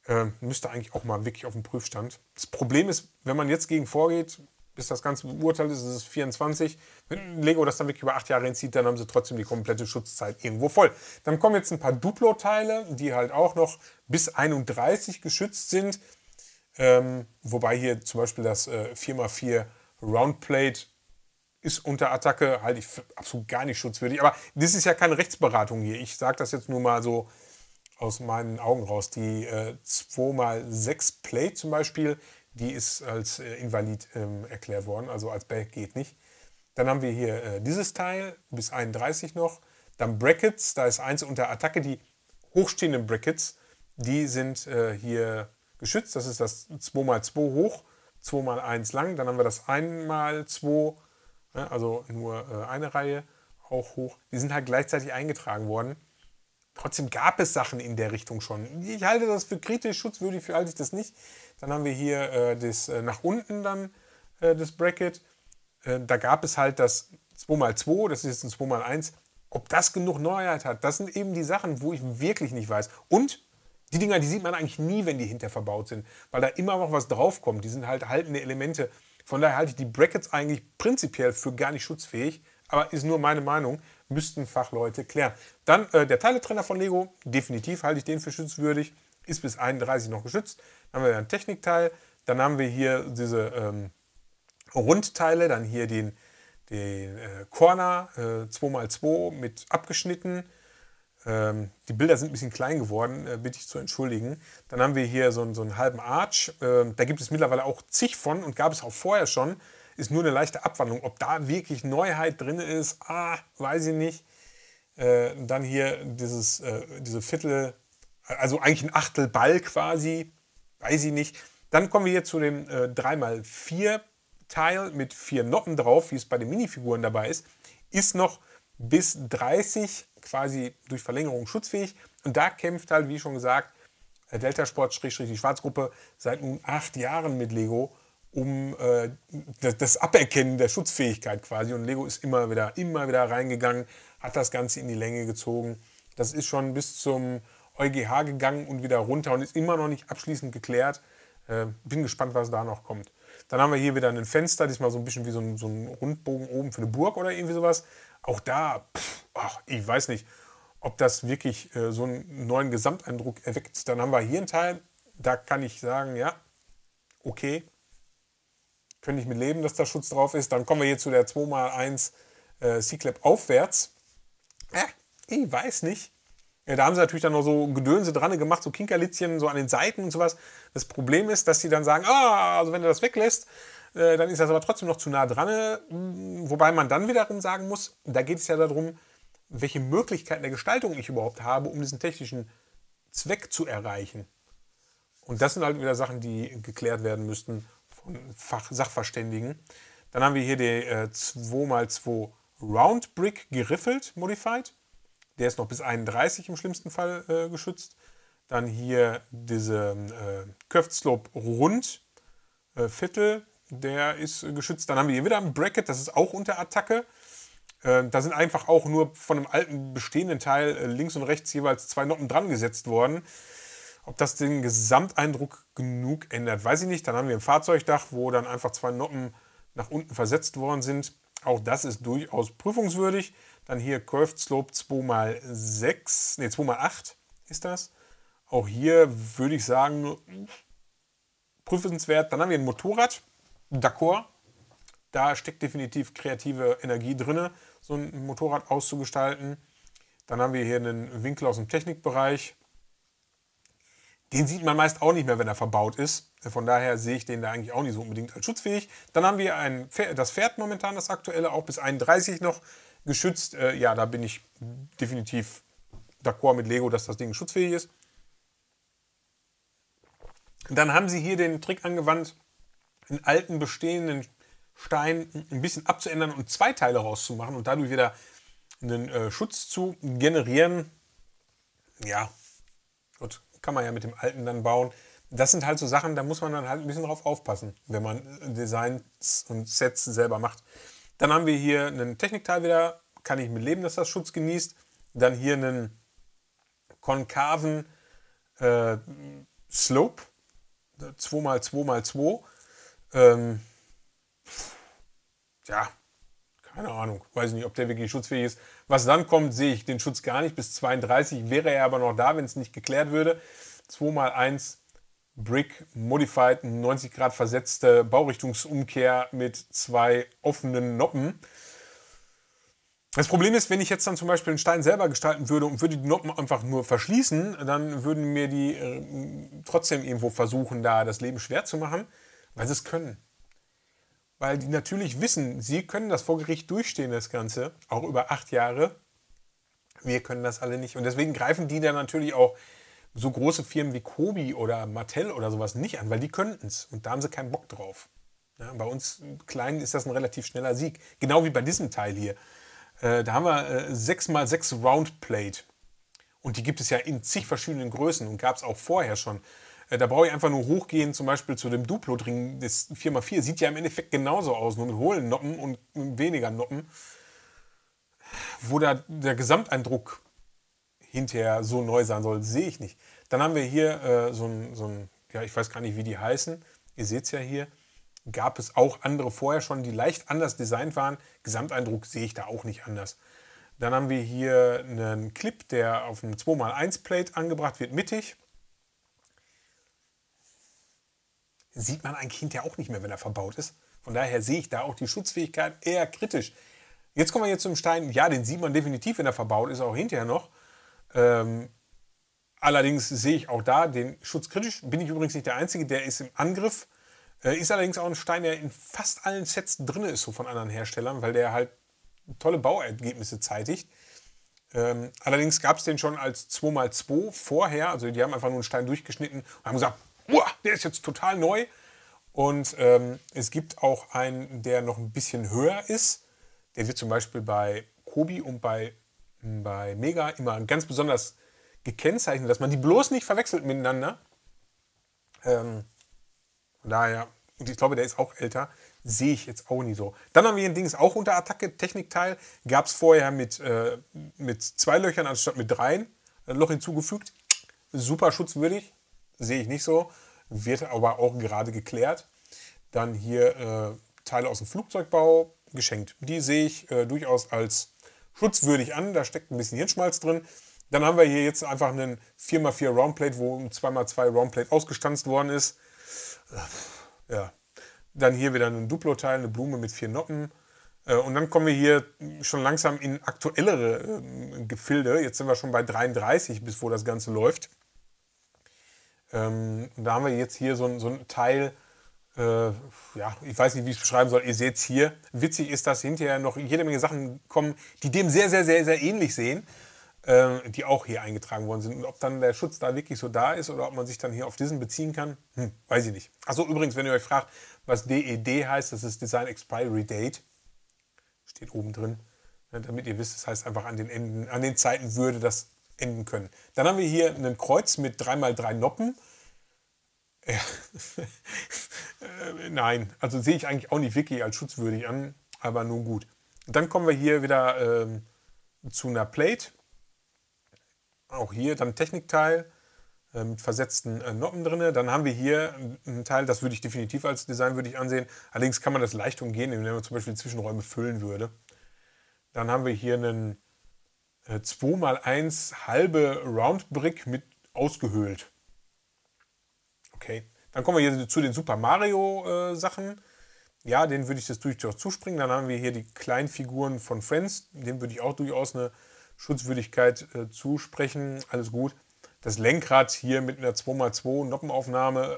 Äh, müsste eigentlich auch mal wirklich auf den Prüfstand. Das Problem ist, wenn man jetzt gegen vorgeht, bis das Ganze beurteilt ist, ist es vierundzwanzig. Wenn Lego das dann wirklich über acht Jahre hinzieht, dann haben sie trotzdem die komplette Schutzzeit irgendwo voll. Dann kommen jetzt ein paar Duplo-Teile, die halt auch noch bis einunddreißig geschützt sind. Ähm, wobei hier zum Beispiel das äh, vier mal vier Roundplate ist unter Attacke, halte ich für absolut gar nicht schutzwürdig. Aber das ist ja keine Rechtsberatung hier. Ich sage das jetzt nur mal so aus meinen Augen raus. Die äh, zwei mal sechs Plate zum Beispiel, die ist als äh, invalid ähm, erklärt worden. Also als Back geht nicht. Dann haben wir hier äh, dieses Teil, bis einunddreißig noch. Dann Brackets, da ist eins unter Attacke. Die hochstehenden Brackets, die sind äh, hier geschützt. Das ist das zwei mal zwei hoch, zwei mal eins lang. Dann haben wir das eins mal zwei. Also nur eine Reihe, auch hoch. Die sind halt gleichzeitig eingetragen worden. Trotzdem gab es Sachen in der Richtung schon. Ich halte das für kritisch, schutzwürdig für halte ich das nicht. Dann haben wir hier äh, das äh, nach unten dann, äh, das Bracket. Äh, da gab es halt das zwei mal zwei, das ist jetzt ein zwei mal eins. Ob das genug Neuheit hat, das sind eben die Sachen, wo ich wirklich nicht weiß. Und die Dinger, die sieht man eigentlich nie, wenn die hinter verbaut sind, weil da immer noch was draufkommt. Die sind halt haltende Elemente. Von daher halte ich die Brackets eigentlich prinzipiell für gar nicht schutzfähig, aber ist nur meine Meinung, müssten Fachleute klären. Dann äh, der Teiletrenner von Lego, definitiv halte ich den für schutzwürdig, ist bis einunddreißig noch geschützt. Dann haben wir ein Technikteil, dann haben wir hier diese ähm, Rundteile, dann hier den, den äh, Corner äh, zwei mal zwei mit abgeschnitten. Ähm, die Bilder sind ein bisschen klein geworden, äh, bitte ich zu entschuldigen. Dann haben wir hier so, so einen halben Arch. Ähm, da gibt es mittlerweile auch zig von und gab es auch vorher schon. Ist nur eine leichte Abwandlung. Ob da wirklich Neuheit drin ist, ah, weiß ich nicht. Äh, dann hier dieses, äh, diese Viertel, also eigentlich ein Achtelball quasi, weiß ich nicht. Dann kommen wir hier zu dem äh, drei mal vier Teil mit vier Noppen drauf, wie es bei den Minifiguren dabei ist. Ist noch bis dreißig quasi durch Verlängerung schutzfähig. Und da kämpft halt, wie schon gesagt, Delta Sport, die Schwarzgruppe, seit nun acht Jahren mit Lego um äh, das Aberkennen der Schutzfähigkeit quasi. Und Lego ist immer wieder, immer wieder reingegangen, hat das Ganze in die Länge gezogen. Das ist schon bis zum E U G gegangen und wieder runter und ist immer noch nicht abschließend geklärt. Äh, bin gespannt, was da noch kommt. Dann haben wir hier wieder ein Fenster, diesmal so ein bisschen wie so ein, so ein Rundbogen oben für eine Burg oder irgendwie sowas. Auch da, pff, ach, ich weiß nicht, ob das wirklich äh, so einen neuen Gesamteindruck erweckt. Dann haben wir hier einen Teil, da kann ich sagen, ja, okay, könnte ich mit leben, dass da Schutz drauf ist. Dann kommen wir hier zu der zwei mal eins äh, C-Clap aufwärts. Ja, ich weiß nicht. Ja, da haben sie natürlich dann noch so Gedönse dran gemacht, so Kinkerlitzchen, so an den Seiten und sowas. Das Problem ist, dass sie dann sagen, ah, also wenn du das weglässt, äh, dann ist das aber trotzdem noch zu nah dran. Wobei man dann wiederum sagen muss, da geht es ja darum, welche Möglichkeiten der Gestaltung ich überhaupt habe, um diesen technischen Zweck zu erreichen. Und das sind halt wieder Sachen, die geklärt werden müssten von Fach Sachverständigen. Dann haben wir hier den äh, zwei mal zwei Round Brick geriffelt, modified. Der ist noch bis einunddreißig im schlimmsten Fall äh, geschützt. Dann hier diese äh, Curved Slope rund, äh, Viertel, der ist äh, geschützt. Dann haben wir hier wieder ein Bracket, das ist auch unter Attacke. Äh, da sind einfach auch nur von einem alten bestehenden Teil äh, links und rechts jeweils zwei Noppen dran gesetzt worden. Ob das den Gesamteindruck genug ändert, weiß ich nicht. Dann haben wir ein Fahrzeugdach, wo dann einfach zwei Noppen nach unten versetzt worden sind. Auch das ist durchaus prüfungswürdig. Dann hier Curved Slope zwei mal sechs, nee, zwei mal acht ist das. Auch hier würde ich sagen, prüfenswert. Dann haben wir ein Motorrad, d'accord. Da steckt definitiv kreative Energie drin, so ein Motorrad auszugestalten. Dann haben wir hier einen Winkel aus dem Technikbereich. Den sieht man meist auch nicht mehr, wenn er verbaut ist. Von daher sehe ich den da eigentlich auch nicht so unbedingt als schutzfähig. Dann haben wir ein Pferd, das Pferd momentan, das aktuelle, auch bis einunddreißig noch geschützt. Äh, ja, da bin ich definitiv d'accord mit Lego, dass das Ding schutzfähig ist. Dann haben sie hier den Trick angewandt, einen alten, bestehenden Stein ein bisschen abzuändern und zwei Teile rauszumachen und dadurch wieder einen äh, Schutz zu generieren. Ja, gut, kann man ja mit dem alten dann bauen. Das sind halt so Sachen, da muss man dann halt ein bisschen drauf aufpassen, wenn man Designs und Sets selber macht. Dann haben wir hier einen Technikteil wieder, kann ich mit leben, dass das Schutz genießt. Dann hier einen konkaven äh, Slope, zwei mal zwei mal zwei. Ähm, ja, keine Ahnung, weiß nicht, ob der wirklich schutzfähig ist. Was dann kommt, sehe ich den Schutz gar nicht. Bis zweiunddreißig wäre er aber noch da, wenn es nicht geklärt würde. zwei mal eins Brick Modified, neunzig Grad versetzte Baurichtungsumkehr mit zwei offenen Noppen. Das Problem ist, wenn ich jetzt dann zum Beispiel einen Stein selber gestalten würde und würde die Noppen einfach nur verschließen, dann würden mir die äh, trotzdem irgendwo versuchen, da das Leben schwer zu machen, weil sie es können. Weil die natürlich wissen, sie können das vor Gericht durchstehen, das Ganze, auch über acht Jahre. Wir können das alle nicht. Und deswegen greifen die dann natürlich auch so große Firmen wie Kobi oder Mattel oder sowas nicht an, weil die könnten es. Und da haben sie keinen Bock drauf. Ja, bei uns Kleinen ist das ein relativ schneller Sieg. Genau wie bei diesem Teil hier. Äh, da haben wir äh, sechs mal sechs Roundplate. Und die gibt es ja in zig verschiedenen Größen und gab es auch vorher schon. Äh, da brauche ich einfach nur hochgehen, zum Beispiel zu dem Duplo drin. Das vier mal vier sieht ja im Endeffekt genauso aus, nur mit hohlen Noppen und weniger Noppen. Wo da der Gesamteindruck hinterher so neu sein soll, sehe ich nicht. Dann haben wir hier äh, so ein, so ein, ja, ich weiß gar nicht, wie die heißen. Ihr seht es ja hier, gab es auch andere vorher schon, die leicht anders designt waren. Gesamteindruck sehe ich da auch nicht anders. Dann haben wir hier einen Clip, der auf einem zwei mal eins Plate angebracht wird, mittig. Sieht man eigentlich hinterher auch nicht mehr, wenn er verbaut ist. Von daher sehe ich da auch die Schutzfähigkeit eher kritisch. Jetzt kommen wir jetzt zum Stein. Ja, den sieht man definitiv, wenn er verbaut ist, auch hinterher noch. Ähm, allerdings sehe ich auch da den Schutz kritisch. Bin ich übrigens nicht der Einzige, der ist im Angriff. Äh, ist allerdings auch ein Stein, der in fast allen Sets drin ist, so von anderen Herstellern, weil der halt tolle Bauergebnisse zeitigt. Ähm, allerdings gab es den schon als zwei mal zwei vorher. Also die haben einfach nur einen Stein durchgeschnitten und haben gesagt, uah, der ist jetzt total neu. Und ähm, es gibt auch einen, der noch ein bisschen höher ist. Der wird zum Beispiel bei Kobi und bei bei Mega immer ganz besonders gekennzeichnet, dass man die bloß nicht verwechselt miteinander. Ähm, von daher, und ich glaube, der ist auch älter, sehe ich jetzt auch nie so. Dann haben wir hier ein Dings auch unter Attacke, Technikteil, gab es vorher mit, äh, mit zwei Löchern anstatt mit dreien, ein Loch hinzugefügt, super schutzwürdig, sehe ich nicht so, wird aber auch gerade geklärt. Dann hier äh, Teile aus dem Flugzeugbau, geschenkt, die sehe ich äh, durchaus als schutzwürdig an, da steckt ein bisschen Hirnschmalz drin. Dann haben wir hier jetzt einfach einen vier mal vier Roundplate, wo ein zwei mal zwei Roundplate ausgestanzt worden ist. Ja. Dann hier wieder ein Duplo-Teil, eine Blume mit vier Noppen. Und dann kommen wir hier schon langsam in aktuellere Gefilde. Jetzt sind wir schon bei dreiunddreißig, bis wo das Ganze läuft. Und da haben wir jetzt hier so ein, so ein Teil, ja, ich weiß nicht, wie ich es beschreiben soll, ihr seht es hier. Witzig ist, dass hinterher noch jede Menge Sachen kommen, die dem sehr, sehr, sehr, sehr ähnlich sehen, äh, die auch hier eingetragen worden sind. Und ob dann der Schutz da wirklich so da ist oder ob man sich dann hier auf diesen beziehen kann, hm, weiß ich nicht. Achso, übrigens, wenn ihr euch fragt, was D E D heißt, das ist Design Expiry Date, steht oben drin, ja, damit ihr wisst, das heißt einfach an den Enden, an den Zeiten würde das enden können. Dann haben wir hier einen Kreuz mit drei mal drei Noppen. Ja. Nein, also sehe ich eigentlich auch nicht wirklich als schutzwürdig an, aber nun gut. Dann kommen wir hier wieder ähm, zu einer Plate. Auch hier dann Technikteil äh, mit versetzten äh, Noppen drin. Dann haben wir hier einen Teil, das würde ich definitiv als designwürdig ansehen. Allerdings kann man das leicht umgehen, indem man zum Beispiel Zwischenräume füllen würde. Dann haben wir hier einen äh, zwei mal eins halbe Roundbrick mit ausgehöhlt. Okay, dann kommen wir hier zu den Super Mario äh, Sachen. Ja, den würde ich das durchaus zuspringen. Dann haben wir hier die kleinen Figuren von Friends. Dem würde ich auch durchaus eine Schutzwürdigkeit äh, zusprechen. Alles gut. Das Lenkrad hier mit einer zwei mal zwei Noppenaufnahme.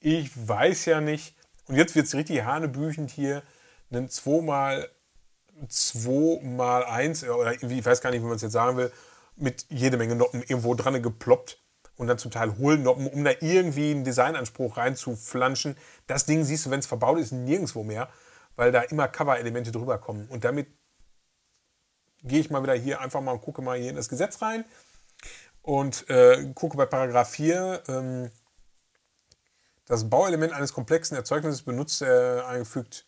Ich weiß ja nicht. Und jetzt wird es richtig hanebüchend hier. Einen zwei mal zwei mal eins, oder ich weiß gar nicht, wie man es jetzt sagen will, mit jede Menge Noppen irgendwo dran geploppt. und dann zum Teil Hohlnoppen, um da irgendwie einen Designanspruch reinzuflanschen. Das Ding siehst du, wenn es verbaut ist, nirgendwo mehr, weil da immer Cover-Elemente drüber kommen. Und damit gehe ich mal wieder hier einfach mal und gucke mal hier in das Gesetz rein und äh, gucke bei Paragraph vier. Ähm, das Bauelement eines komplexen Erzeugnisses benutzt, äh, eingefügt,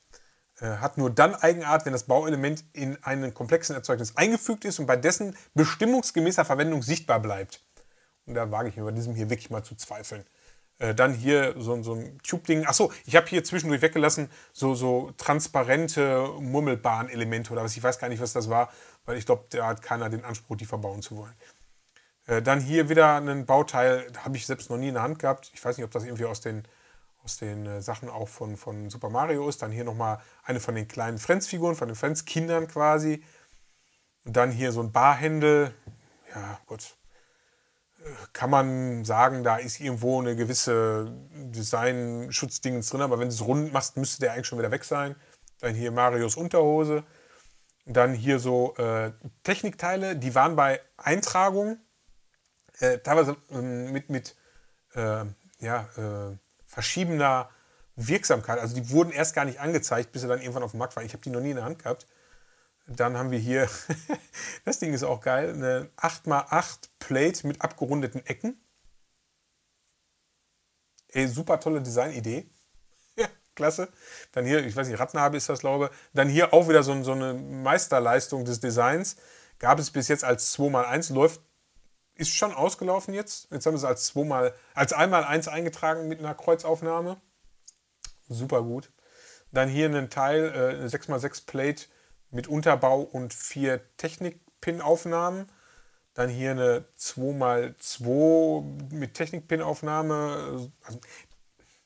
äh, hat nur dann Eigenart, wenn das Bauelement in einem komplexen Erzeugnis eingefügt ist und bei dessen bestimmungsgemäßer Verwendung sichtbar bleibt. Und da wage ich mir bei diesem hier wirklich mal zu zweifeln. Äh, dann hier so, so ein Tube-Ding. Achso, ich habe hier zwischendurch weggelassen, so, so transparente Murmelbahn-Elemente oder was. Ich weiß gar nicht, was das war, weil ich glaube, da hat keiner den Anspruch, die verbauen zu wollen. Äh, dann hier wieder ein Bauteil, da habe ich selbst noch nie in der Hand gehabt. Ich weiß nicht, ob das irgendwie aus den, aus den äh, Sachen auch von, von Super Mario ist. Dann hier nochmal eine von den kleinen Friends-Figuren, von den Friends-Kindern quasi. Und dann hier so ein Barhändel. Ja, gut. Kann man sagen, da ist irgendwo eine gewisse Design-Schutzdingens drin, aber wenn du es rund machst, müsste der eigentlich schon wieder weg sein. Dann hier Marios Unterhose. Dann hier so äh, Technikteile, die waren bei Eintragung äh, teilweise äh, mit, mit äh, ja, äh, verschiebender Wirksamkeit. Also die wurden erst gar nicht angezeigt, bis sie dann irgendwann auf dem Markt waren. Ich habe die noch nie in der Hand gehabt. Dann haben wir hier, das Ding ist auch geil, eine acht mal acht Plate mit abgerundeten Ecken. Ey, super tolle Designidee. Ja, klasse. Dann hier, ich weiß nicht, Rattenhabe ist das, glaube ich. Dann hier auch wieder so, so eine Meisterleistung des Designs. Gab es bis jetzt als zwei mal eins, läuft, ist schon ausgelaufen jetzt. Jetzt haben wir es als zwei mal, als eins mal eins eingetragen mit einer Kreuzaufnahme. Super gut. Dann hier einen Teil, eine sechs mal sechs Plate mit Unterbau und vier Technik-Pin-Aufnahmen. Dann hier eine zwei mal zwei mit Technik-Pin-Aufnahme. Also,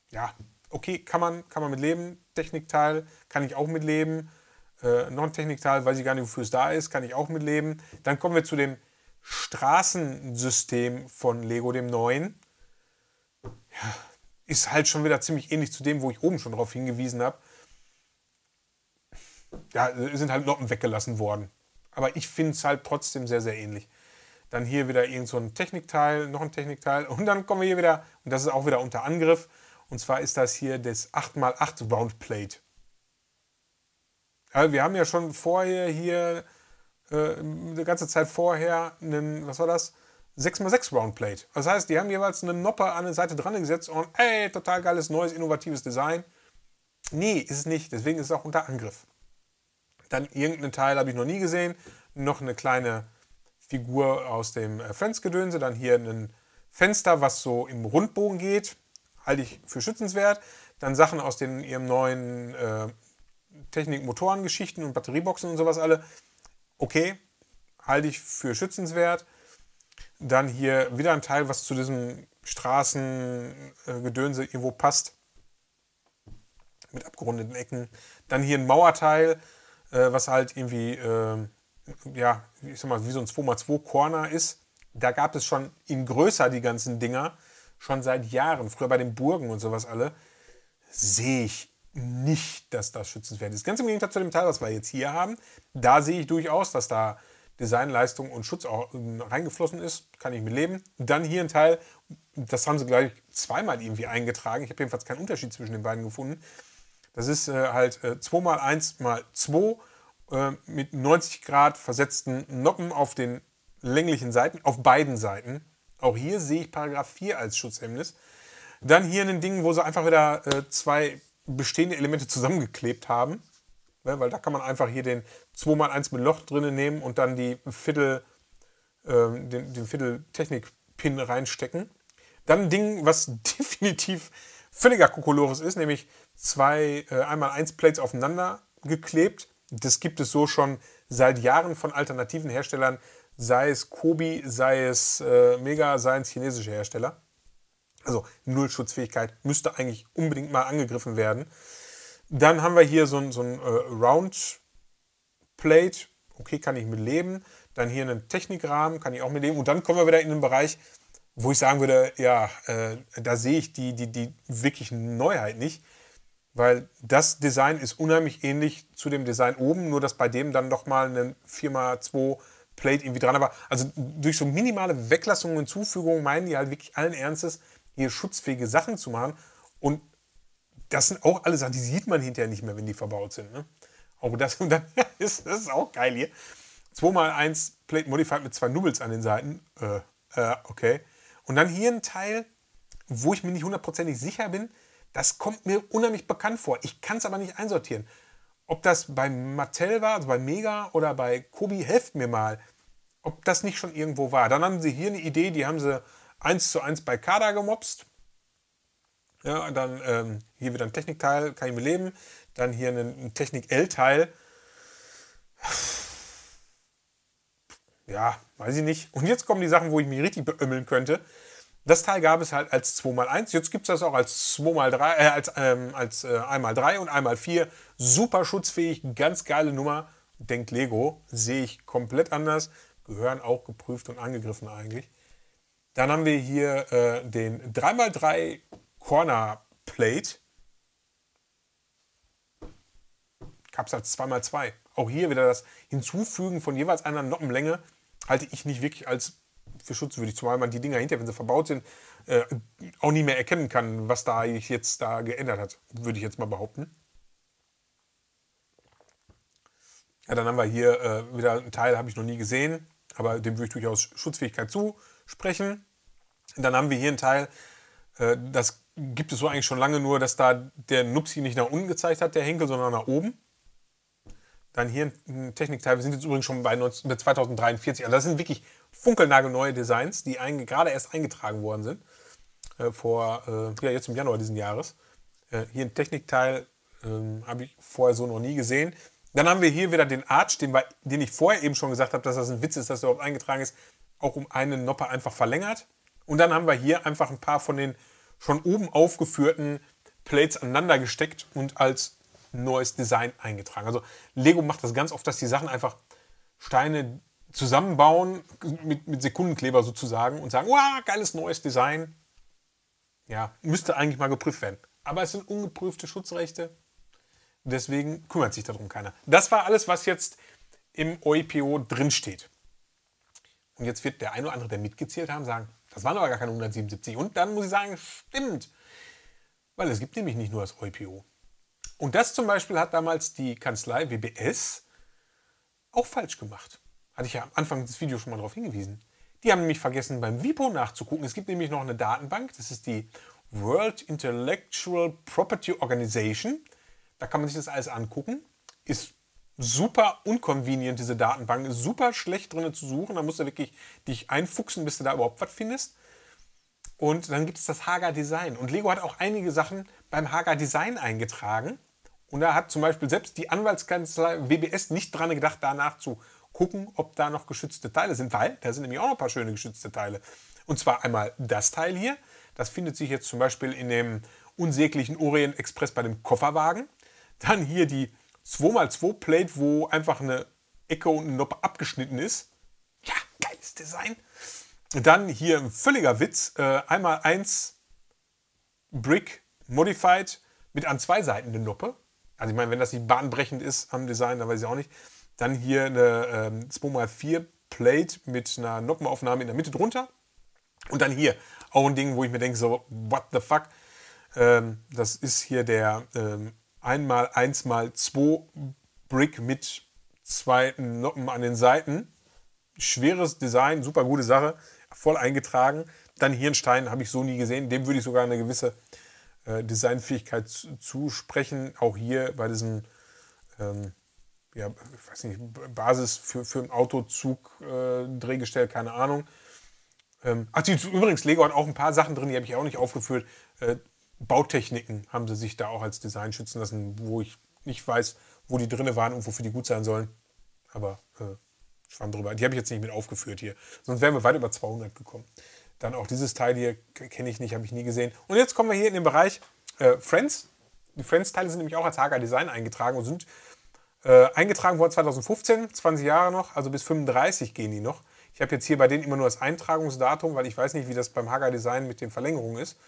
ja, okay, kann man, kann man mit leben. Technikteil kann ich auch mit leben. Äh, noch ein Technikteil, weiß ich gar nicht, wofür es da ist, kann ich auch mit leben. Dann kommen wir zu dem Straßensystem von Lego, dem neuen. Ja, ist halt schon wieder ziemlich ähnlich zu dem, wo ich oben schon darauf hingewiesen habe. Ja, sind halt Noppen weggelassen worden. Aber ich finde es halt trotzdem sehr, sehr ähnlich. Dann hier wieder irgend so ein Technikteil, noch ein Technikteil. Und dann kommen wir hier wieder, und das ist auch wieder unter Angriff. Und zwar ist das hier das acht mal acht Roundplate. Also wir haben ja schon vorher hier, äh, die ganze Zeit vorher, einen, was war das? sechs mal sechs Roundplate. Das heißt, die haben jeweils eine Noppe an der Seite dran gesetzt und ey, total geiles, neues, innovatives Design. Nee, ist es nicht. Deswegen ist es auch unter Angriff. Dann irgendeinen Teil habe ich noch nie gesehen. Noch eine kleine Figur aus dem Friends-Gedönse. Dann hier ein Fenster, was so im Rundbogen geht. Halte ich für schützenswert. Dann Sachen aus den, ihrem neuen äh, Technik-Motoren-Geschichten und Batterieboxen und sowas alle. Okay, halte ich für schützenswert. Dann hier wieder ein Teil, was zu diesem Straßengedönse irgendwo passt. Mit abgerundeten Ecken. Dann hier ein Mauerteil, was halt irgendwie, äh, ja, ich sag mal, wie so ein zwei mal zwei Corner ist. Da gab es schon in größer die ganzen Dinger, schon seit Jahren, früher bei den Burgen und sowas alle. Sehe ich nicht, dass das schützenswert ist. Ganz im Gegenteil zu dem Teil, was wir jetzt hier haben, da sehe ich durchaus, dass da Designleistung und Schutz auch reingeflossen ist, kann ich mit leben. Dann hier ein Teil, das haben sie, glaube ich, zweimal irgendwie eingetragen. Ich habe jedenfalls keinen Unterschied zwischen den beiden gefunden. Das ist äh, halt äh, zwei mal eins mal zwei äh, mit neunzig Grad versetzten Noppen auf den länglichen Seiten, auf beiden Seiten. Auch hier sehe ich Paragraph vier als Schutzhemmnis. Dann hier ein Ding, wo sie einfach wieder äh, zwei bestehende Elemente zusammengeklebt haben. Ja, weil da kann man einfach hier den zwei mal eins mit Loch drinnen nehmen und dann die Viertel, äh, den, den Viertel-Technik-Pin reinstecken. Dann ein Ding, was definitiv völliger Kokolores ist, nämlich zwei äh, eins mal eins Plates aufeinander geklebt. Das gibt es so schon seit Jahren von alternativen Herstellern, sei es Kobi, sei es äh, Mega, seien es chinesische Hersteller. Also null Schutzfähigkeit, müsste eigentlich unbedingt mal angegriffen werden. Dann haben wir hier so ein, so ein äh, Round Plate, okay, kann ich mit leben. Dann hier einen Technikrahmen, kann ich auch mit leben. Und dann kommen wir wieder in den Bereich, wo ich sagen würde, ja, äh, da sehe ich die, die, die wirkliche Neuheit nicht, weil das Design ist unheimlich ähnlich zu dem Design oben, nur dass bei dem dann nochmal ein vier mal zwei Plate irgendwie dran. Aber also durch so minimale Weglassungen und Zufügungen meinen die halt wirklich allen Ernstes, hier schutzfähige Sachen zu machen. Und das sind auch alle Sachen, die sieht man hinterher nicht mehr, wenn die verbaut sind. Ne? Aber das, das ist auch geil hier. zwei mal eins Plate Modified mit zwei Nubbels an den Seiten. Äh, äh, okay. Und dann hier ein Teil, wo ich mir nicht hundertprozentig sicher bin. Das kommt mir unheimlich bekannt vor. Ich kann es aber nicht einsortieren. Ob das bei Mattel war, also bei Mega oder bei Kobi, helft mir mal, ob das nicht schon irgendwo war. Dann haben sie hier eine Idee, die haben sie eins zu eins bei Kada gemobst. Ja, dann ähm, hier wieder ein Technikteil, kann ich mir leben. Dann hier ein Technik-L-Teil. Ja, weiß ich nicht. Und jetzt kommen die Sachen, wo ich mich richtig beömmeln könnte. Das Teil gab es halt als zwei mal eins, jetzt gibt es das auch als zwei mal drei, äh, als, ähm, als äh, eins mal drei und eins mal vier. Super schutzfähig, ganz geile Nummer, denkt Lego. Sehe ich komplett anders, gehören auch geprüft und angegriffen eigentlich. Dann haben wir hier äh, den drei mal drei Corner Plate. Gab es als zwei mal zwei. Auch hier wieder das Hinzufügen von jeweils einer Noppenlänge halte ich nicht wirklich als für schutzwürdig, zumal man die Dinger hinterher, wenn sie verbaut sind, äh, auch nicht mehr erkennen kann, was da ich jetzt da geändert hat, würde ich jetzt mal behaupten. Ja, dann haben wir hier äh, wieder einen Teil, habe ich noch nie gesehen, aber dem würde ich durchaus Schutzfähigkeit zusprechen. Dann haben wir hier einen Teil, äh, das gibt es so eigentlich schon lange nur, dass da der Nupsi nicht nach unten gezeigt hat, der Henkel, sondern nach oben. Dann hier ein Technikteil, wir sind jetzt übrigens schon bei zwanzig dreiundvierzig, also das sind wirklich funkelnagelneue Designs, die gerade erst eingetragen worden sind, äh, vor, äh, ja, jetzt im Januar diesen Jahres. Äh, hier ein Technikteil, ähm, habe ich vorher so noch nie gesehen. Dann haben wir hier wieder den Arch, den, wir, den ich vorher eben schon gesagt habe, dass das ein Witz ist, dass der überhaupt eingetragen ist, auch um eine Noppe einfach verlängert. Und dann haben wir hier einfach ein paar von den schon oben aufgeführten Plates aneinander gesteckt und als neues Design eingetragen. Also Lego macht das ganz oft, dass die Sachen einfach Steine zusammenbauen, mit, mit Sekundenkleber sozusagen und sagen, wow, geiles neues Design. Ja, müsste eigentlich mal geprüft werden. Aber es sind ungeprüfte Schutzrechte, deswegen kümmert sich darum keiner. Das war alles, was jetzt im O I P O drinsteht. Und jetzt wird der eine oder andere, der mitgezählt haben, sagen, das waren aber gar keine hundertsiebenundsiebzig. Und dann muss ich sagen, stimmt. Weil es gibt nämlich nicht nur das O I P O. Und das zum Beispiel hat damals die Kanzlei W B S auch falsch gemacht. Hatte ich ja am Anfang des Videos schon mal darauf hingewiesen. Die haben nämlich vergessen, beim WIPO nachzugucken. Es gibt nämlich noch eine Datenbank, das ist die World Intellectual Property Organization. Da kann man sich das alles angucken. Ist super unconvenient, diese Datenbank. Ist super schlecht drin zu suchen. Da musst du wirklich dich einfuchsen, bis du da überhaupt was findest. Und dann gibt es das Hager Design. Und Lego hat auch einige Sachen beim Hager Design eingetragen. Und da hat zum Beispiel selbst die Anwaltskanzlei W B S nicht dran gedacht, danach zu gucken, ob da noch geschützte Teile sind, weil da sind nämlich auch noch ein paar schöne geschützte Teile. Und zwar einmal das Teil hier. Das findet sich jetzt zum Beispiel in dem unsäglichen Orient Express bei dem Kofferwagen. Dann hier die zwei mal zwei Plate, wo einfach eine Ecke und eine Noppe abgeschnitten ist. Ja, geiles Design. Dann hier ein völliger Witz. Einmal eins Brick Modified mit an zwei Seiten eine Noppe. Also ich meine, wenn das nicht bahnbrechend ist am Design, dann weiß ich auch nicht. Dann hier eine ähm, zwei mal vier Plate mit einer Noppenaufnahme in der Mitte drunter. Und dann hier auch ein Ding, wo ich mir denke, so, what the fuck? Ähm, das ist hier der ähm, eins mal eins mal zwei Brick mit zwei Noppen an den Seiten. Schweres Design, super gute Sache, voll eingetragen. Dann hier ein Stein, habe ich so nie gesehen. Dem würde ich sogar eine gewisse äh, Designfähigkeit zusprechen. Auch hier bei diesem... Ähm, ja, ich weiß nicht, Basis für, für ein Autozug, äh, Drehgestell, keine Ahnung. Ähm, ach, die, übrigens, Lego hat auch ein paar Sachen drin, die habe ich auch nicht aufgeführt. Äh, Bautechniken haben sie sich da auch als Design schützen lassen, wo ich nicht weiß, wo die drin waren und wofür die gut sein sollen. Aber äh, schwamm drüber. Die habe ich jetzt nicht mit aufgeführt hier. Sonst wären wir weit über zweihundert gekommen. Dann auch dieses Teil hier, kenne ich nicht, habe ich nie gesehen. Und jetzt kommen wir hier in den Bereich äh, Friends. Die Friends-Teile sind nämlich auch als Hager Design eingetragen und sind Äh, eingetragen worden zwanzig fünfzehn, zwanzig Jahre noch, also bis fünfunddreißig gehen die noch. Ich habe jetzt hier bei denen immer nur das Eintragungsdatum, weil ich weiß nicht, wie das beim Hager Design mit den Verlängerungen ist.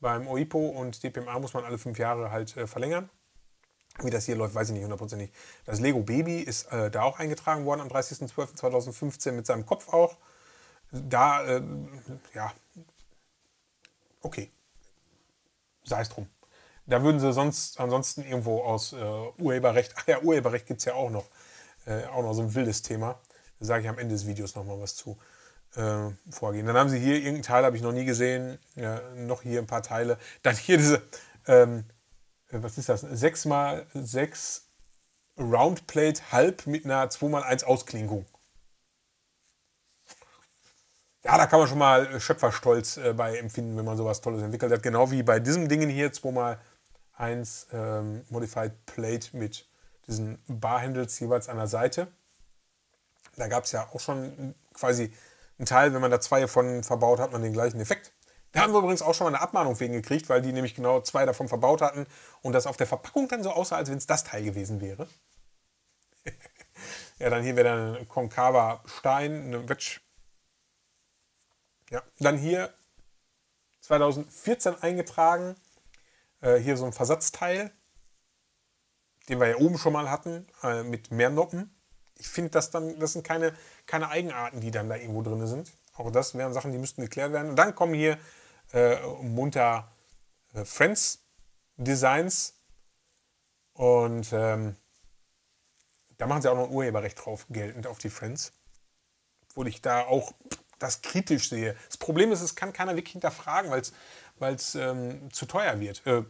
Beim O I P O und D P M A muss man alle fünf Jahre halt äh, verlängern. Wie das hier läuft, weiß ich nicht hundertprozentig. Das Lego Baby ist äh, da auch eingetragen worden am dreißigsten zwölften zweitausendfünfzehn mit seinem Kopf auch. Da, äh, ja, okay, sei es drum. Da würden sie sonst ansonsten irgendwo aus äh, Urheberrecht, ach ja, Urheberrecht gibt es ja auch noch, äh, auch noch so ein wildes Thema. Da sage ich am Ende des Videos nochmal was zu äh, vorgehen. Dann haben sie hier irgendeinen Teil, habe ich noch nie gesehen, äh, noch hier ein paar Teile. Dann hier diese, ähm, was ist das, sechs mal sechs Roundplate halb mit einer zwei mal eins Ausklinkung. Ja, da kann man schon mal Schöpferstolz äh, bei empfinden, wenn man sowas Tolles entwickelt hat. Genau wie bei diesem Dingen hier, zwei mal eins ähm, Modified Plate mit diesen Barhandles jeweils an der Seite. Da gab es ja auch schon quasi einen Teil, wenn man da zwei von verbaut, hat man den gleichen Effekt. Da haben wir übrigens auch schon mal eine Abmahnung wegen gekriegt, weil die nämlich genau zwei davon verbaut hatten und das auf der Verpackung dann so aussah, als wenn es das Teil gewesen wäre. Ja, dann hier wäre dann ein konkaver Stein, eine Wedge. Ja, dann hier zweitausendvierzehn eingetragen, äh, hier so ein Versatzteil, den wir ja oben schon mal hatten, äh, mit mehr Noppen. Ich finde, das, das sind keine, keine Eigenarten, die dann da irgendwo drin sind. Auch das wären Sachen, die müssten geklärt werden. Und dann kommen hier äh, munter äh, Friends Designs und ähm, da machen sie auch noch ein Urheberrecht drauf geltend auf die Friends, obwohl ich da auch das kritisch sehe. Das Problem ist, es kann keiner wirklich hinterfragen, weil es ähm, zu teuer wird. Äh,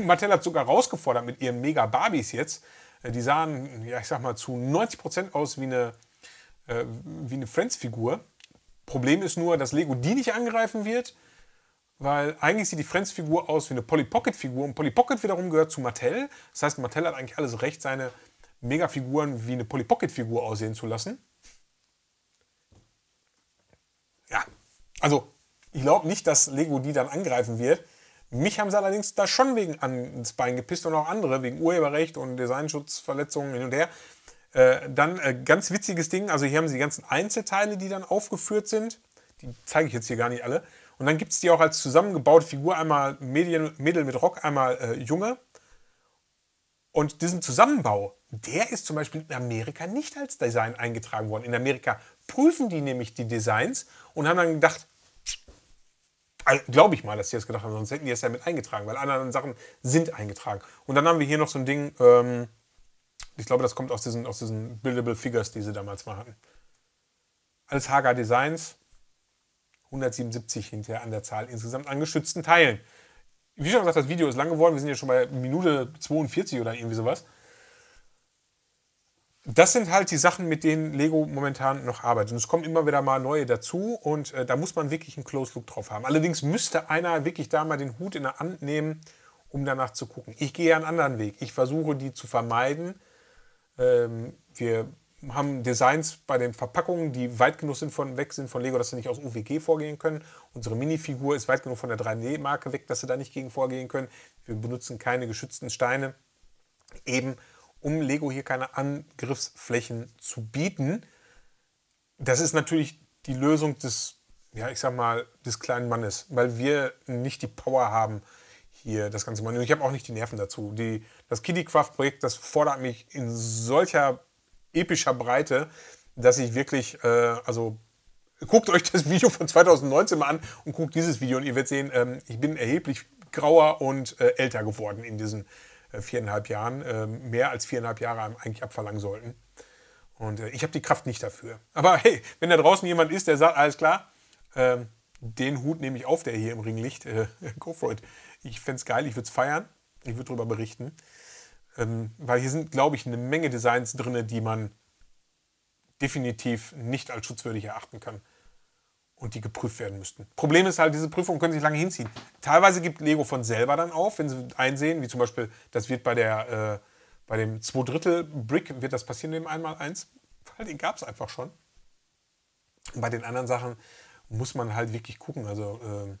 Mattel hat sogar rausgefordert mit ihren Mega-Barbies jetzt. Äh, die sahen, ja, ich sag mal, zu neunzig Prozent aus wie eine, äh, wie eine Friends-Figur. Problem ist nur, dass Lego die nicht angreifen wird, weil eigentlich sieht die Friends-Figur aus wie eine Polly Pocket-Figur und Polly Pocket wiederum gehört zu Mattel. Das heißt, Mattel hat eigentlich alles Recht, seine Mega-Figuren wie eine Polly Pocket-Figur aussehen zu lassen. Ja, also ich glaube nicht, dass Lego die dann angreifen wird. Mich haben sie allerdings da schon wegen ans Bein gepisst und auch andere, wegen Urheberrecht und Designschutzverletzungen hin und her. Äh, dann äh, ganz witziges Ding, also hier haben sie die ganzen Einzelteile, die dann aufgeführt sind. Die zeige ich jetzt hier gar nicht alle. Und dann gibt es die auch als zusammengebaute Figur, einmal Mädchen, Mädel mit Rock, einmal äh, Junge. Und diesen Zusammenbau, der ist zum Beispiel in Amerika nicht als Design eingetragen worden. In Amerika prüfen die nämlich die Designs und haben dann gedacht, also glaube ich mal, dass die das gedacht haben, sonst hätten die das ja mit eingetragen, weil andere Sachen sind eingetragen. Und dann haben wir hier noch so ein Ding, ähm, ich glaube, das kommt aus diesen, aus diesen Buildable Figures, die sie damals mal hatten. Alles Hager Designs, hundertsiebenundsiebzig hinterher an der Zahl insgesamt an geschützten Teilen. Wie schon gesagt, das Video ist lang geworden. Wir sind ja schon bei Minute zweiundvierzig oder irgendwie sowas. Das sind halt die Sachen, mit denen Lego momentan noch arbeitet. Und es kommen immer wieder mal neue dazu und äh, da muss man wirklich einen Close Look drauf haben. Allerdings müsste einer wirklich da mal den Hut in der Hand nehmen, um danach zu gucken. Ich gehe einen anderen Weg. Ich versuche, die zu vermeiden. Ähm, wir haben Designs bei den Verpackungen, die weit genug sind von, weg sind von Lego, dass sie nicht aus U W G vorgehen können. Unsere Minifigur ist weit genug von der drei D-Marke weg, dass sie da nicht gegen vorgehen können. Wir benutzen keine geschützten Steine, eben um Lego hier keine Angriffsflächen zu bieten. Das ist natürlich die Lösung des, ja, ich sag mal, des kleinen Mannes, weil wir nicht die Power haben, hier das Ganze zu machen. Ich habe auch nicht die Nerven dazu. Die, das Kiddicraft-Projekt, das fordert mich in solcher epischer Breite, dass ich wirklich, äh, also guckt euch das Video von zweitausendneunzehn mal an und guckt dieses Video und ihr werdet sehen, ähm, ich bin erheblich grauer und äh, älter geworden in diesen äh, viereinhalb Jahren. Äh, mehr als viereinhalb Jahre eigentlich abverlangen sollten. Und äh, ich habe die Kraft nicht dafür. Aber hey, wenn da draußen jemand ist, der sagt, alles klar, äh, den Hut nehme ich auf, der hier im Ring liegt, äh, go for it. Ich fände es geil, ich würde es feiern, ich würde darüber berichten. Weil hier sind, glaube ich, eine Menge Designs drin, die man definitiv nicht als schutzwürdig erachten kann und die geprüft werden müssten. Problem ist halt, diese Prüfungen können sich lange hinziehen. Teilweise gibt Lego von selber dann auf, wenn sie einsehen, wie zum Beispiel, das wird bei, der, äh, bei dem zwei Drittel Brick, wird das passieren mit dem eins mal eins, weil den gab es einfach schon. Und bei den anderen Sachen muss man halt wirklich gucken, also... Äh,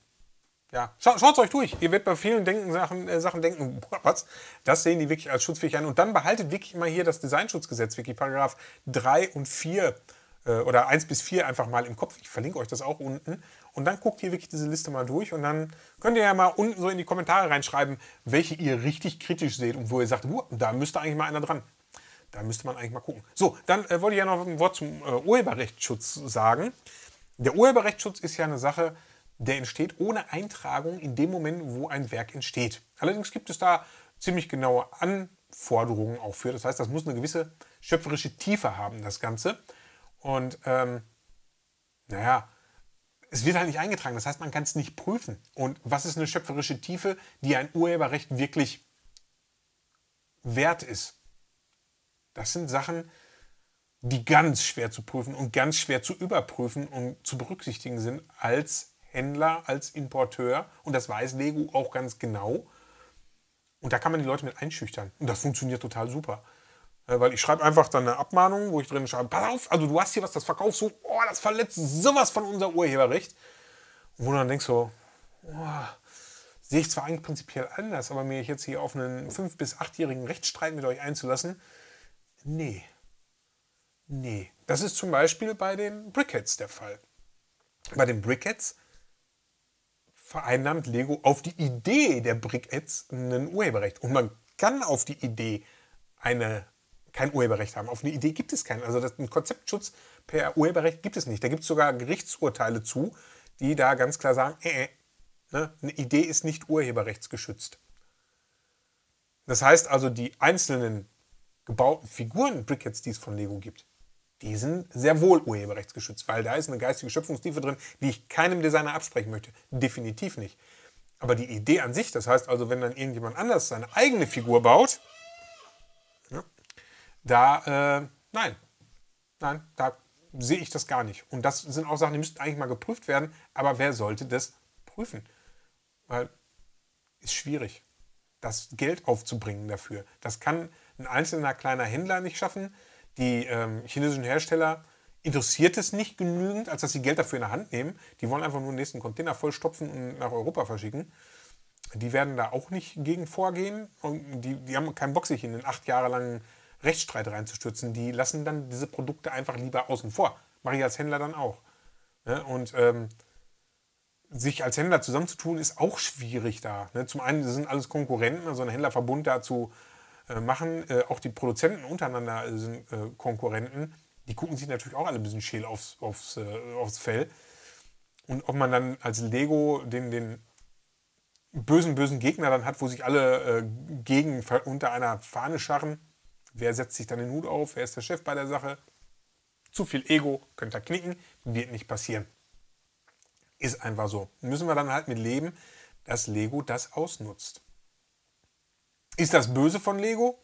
Ja, schaut es euch durch. Ihr werdet bei vielen denken, Sachen, äh, Sachen denken, boah, was? Das sehen die wirklich als schutzfähig an. Und dann behaltet wirklich mal hier das Designschutzgesetz, wirklich Paragraph drei und vier äh, oder eins bis vier einfach mal im Kopf. Ich verlinke euch das auch unten. Und dann guckt ihr wirklich diese Liste mal durch und dann könnt ihr ja mal unten so in die Kommentare reinschreiben, welche ihr richtig kritisch seht und wo ihr sagt, da müsste eigentlich mal einer dran. Da müsste man eigentlich mal gucken. So, dann äh, wollte ich ja noch ein Wort zum äh, Urheberrechtsschutz sagen. Der Urheberrechtsschutz ist ja eine Sache, der entsteht ohne Eintragung in dem Moment, wo ein Werk entsteht. Allerdings gibt es da ziemlich genaue Anforderungen auch für. Das heißt, das muss eine gewisse schöpferische Tiefe haben, das Ganze. Und ähm, naja, es wird halt nicht eingetragen. Das heißt, man kann es nicht prüfen. Und was ist eine schöpferische Tiefe, die ein Urheberrecht wirklich wert ist? Das sind Sachen, die ganz schwer zu prüfen und ganz schwer zu überprüfen und zu berücksichtigen sind als Händler, als Importeur. Und das weiß Lego auch ganz genau. Und da kann man die Leute mit einschüchtern. Und das funktioniert total super. Weil ich schreibe einfach dann eine Abmahnung, wo ich drin schreibe, pass auf, also du hast hier was, das verkaufst so, oh, das verletzt sowas von unser Urheberrecht. Wo du dann denkst so, oh, sehe ich zwar eigentlich prinzipiell anders, aber mir jetzt hier auf einen fünf- bis achtjährigen Rechtsstreit mit euch einzulassen, nee. Nee. Das ist zum Beispiel bei den Brickheads der Fall. Bei den Brickheads vereinnahmt Lego auf die Idee der Brickheads ein Urheberrecht. Und man kann auf die Idee eine, kein Urheberrecht haben. Auf eine Idee gibt es keinen. Also das, einen Konzeptschutz per Urheberrecht gibt es nicht. Da gibt es sogar Gerichtsurteile zu, die da ganz klar sagen, äh, äh, ne? Eine Idee ist nicht urheberrechtsgeschützt. Das heißt also, die einzelnen gebauten Figuren, Brickheads, die es von Lego gibt, die sind sehr wohl urheberrechtsgeschützt, weil da ist eine geistige Schöpfungstiefe drin, die ich keinem Designer absprechen möchte. Definitiv nicht. Aber die Idee an sich, das heißt also, wenn dann irgendjemand anders seine eigene Figur baut, ja, da, äh, nein, nein, da sehe ich das gar nicht. Und das sind auch Sachen, die müssten eigentlich mal geprüft werden, aber wer sollte das prüfen? Weil, ist schwierig, das Geld aufzubringen dafür. Das kann ein einzelner kleiner Händler nicht schaffen. Die ähm, chinesischen Hersteller interessiert es nicht genügend, als dass sie Geld dafür in der Hand nehmen. Die wollen einfach nur den nächsten Container vollstopfen und nach Europa verschicken. Die werden da auch nicht gegen vorgehen. Und die, die haben keinen Bock, sich in den acht Jahre langen Rechtsstreit reinzustürzen. Die lassen dann diese Produkte einfach lieber außen vor. Mache ich als Händler dann auch. Ne? Und ähm, sich als Händler zusammenzutun, ist auch schwierig da. Ne? Zum einen sind alles Konkurrenten, also ein Händlerverbund dazu machen, äh, auch die Produzenten untereinander äh, sind äh, Konkurrenten, die gucken sich natürlich auch alle ein bisschen scheel aufs, aufs, äh, aufs Fell. Und ob man dann als Lego den, den bösen, bösen Gegner dann hat, wo sich alle äh, gegen unter einer Fahne scharren, wer setzt sich dann den Hut auf, wer ist der Chef bei der Sache? Zu viel Ego, könnt ihr knicken, wird nicht passieren. Ist einfach so. Müssen wir dann halt mit leben, dass Lego das ausnutzt. Ist das böse von Lego?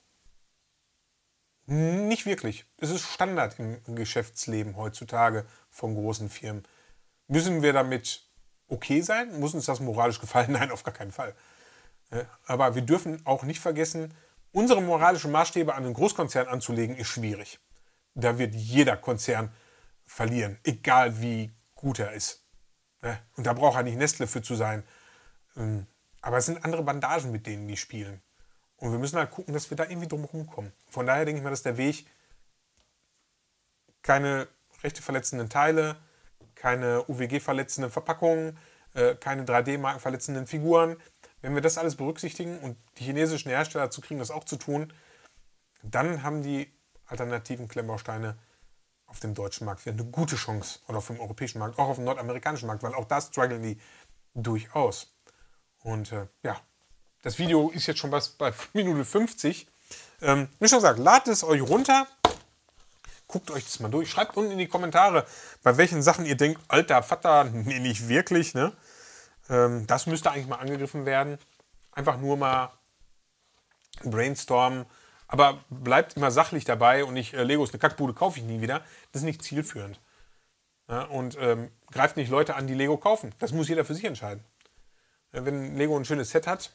Nicht wirklich. Es ist Standard im Geschäftsleben heutzutage von großen Firmen. Müssen wir damit okay sein? Muss uns das moralisch gefallen? Nein, auf gar keinen Fall. Aber wir dürfen auch nicht vergessen, unsere moralischen Maßstäbe an einen Großkonzern anzulegen, ist schwierig. Da wird jeder Konzern verlieren, egal wie gut er ist. Und da braucht er nicht Nestle für zu sein. Aber es sind andere Bandagen, mit denen die spielen. Und wir müssen halt gucken, dass wir da irgendwie drum rumkommen. Von daher denke ich mal, dass der Weg keine rechteverletzenden Teile, keine U W G-verletzenden Verpackungen, keine drei D-Marken-verletzenden Figuren. Wenn wir das alles berücksichtigen und die chinesischen Hersteller dazu kriegen, das auch zu tun, dann haben die alternativen Klemmbausteine auf dem deutschen Markt wieder eine gute Chance. Oder auf dem europäischen Markt, auch auf dem nordamerikanischen Markt, weil auch da strugglen die durchaus. Und äh, ja. Das Video ist jetzt schon was bei Minute fünfzig. Ähm, wie schon gesagt, ladet es euch runter. Guckt euch das mal durch. Schreibt unten in die Kommentare, bei welchen Sachen ihr denkt, alter Vater, nee, nicht wirklich. Ne? Ähm, das müsste eigentlich mal angegriffen werden. Einfach nur mal brainstormen. Aber bleibt immer sachlich dabei und nicht, äh, Lego ist eine Kackbude, kaufe ich nie wieder. Das ist nicht zielführend. Ja, und ähm, greift nicht Leute an, die Lego kaufen. Das muss jeder für sich entscheiden. Ja, wenn Lego ein schönes Set hat,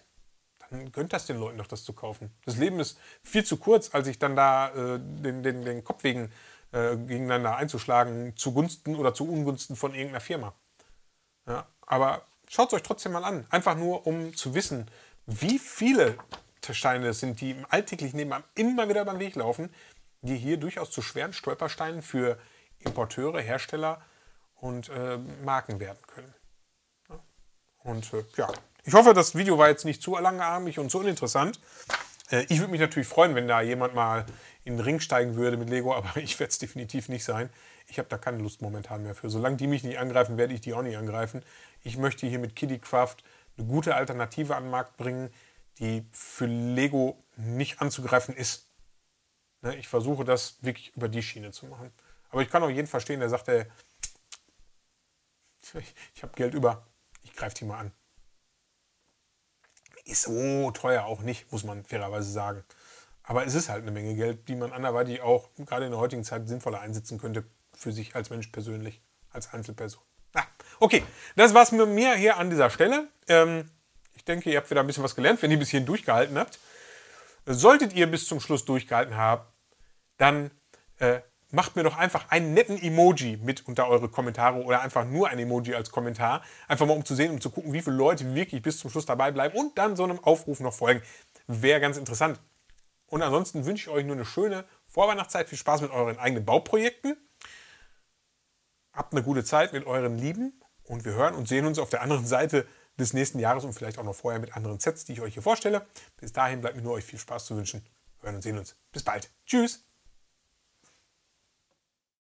gönnt das den Leuten doch, das zu kaufen. Das Leben ist viel zu kurz, als ich dann da äh, den, den, den Kopf wegen äh, gegeneinander einzuschlagen, zugunsten oder zu Ungunsten von irgendeiner Firma. Ja, aber schaut es euch trotzdem mal an. Einfach nur, um zu wissen, wie viele Steine es sind, die im alltäglichen Leben immer wieder über den Weg laufen, die hier durchaus zu schweren Stolpersteinen für Importeure, Hersteller und äh, Marken werden können. Ja? Und äh, ja, ich hoffe, das Video war jetzt nicht zu langarmig und zu uninteressant. Äh, ich würde mich natürlich freuen, wenn da jemand mal in den Ring steigen würde mit Lego, aber ich werde es definitiv nicht sein. Ich habe da keine Lust momentan mehr für. Solange die mich nicht angreifen, werde ich die auch nicht angreifen. Ich möchte hier mit KiddyCraft eine gute Alternative an den Markt bringen, die für Lego nicht anzugreifen ist. Ne, ich versuche das wirklich über die Schiene zu machen. Aber ich kann auch jeden verstehen, der sagt, ey, ich, ich habe Geld über, ich greife die mal an. Ist so teuer auch nicht, muss man fairerweise sagen. Aber es ist halt eine Menge Geld, die man anderweitig auch gerade in der heutigen Zeit sinnvoller einsetzen könnte für sich als Mensch persönlich, als Einzelperson. Ah, okay, das war's mit mir hier an dieser Stelle. Ähm, ich denke, ihr habt wieder ein bisschen was gelernt, wenn ihr bis hierhin durchgehalten habt. Solltet ihr bis zum Schluss durchgehalten haben, dann äh, macht mir doch einfach einen netten Emoji mit unter eure Kommentare oder einfach nur ein Emoji als Kommentar. Einfach mal, um zu sehen, um zu gucken, wie viele Leute wirklich bis zum Schluss dabei bleiben und dann so einem Aufruf noch folgen. Wäre ganz interessant. Und ansonsten wünsche ich euch nur eine schöne Vorweihnachtszeit. Viel Spaß mit euren eigenen Bauprojekten. Habt eine gute Zeit mit euren Lieben. Und wir hören und sehen uns auf der anderen Seite des nächsten Jahres und vielleicht auch noch vorher mit anderen Sets, die ich euch hier vorstelle. Bis dahin bleibt mir nur euch viel Spaß zu wünschen. Wir hören und sehen uns. Bis bald. Tschüss.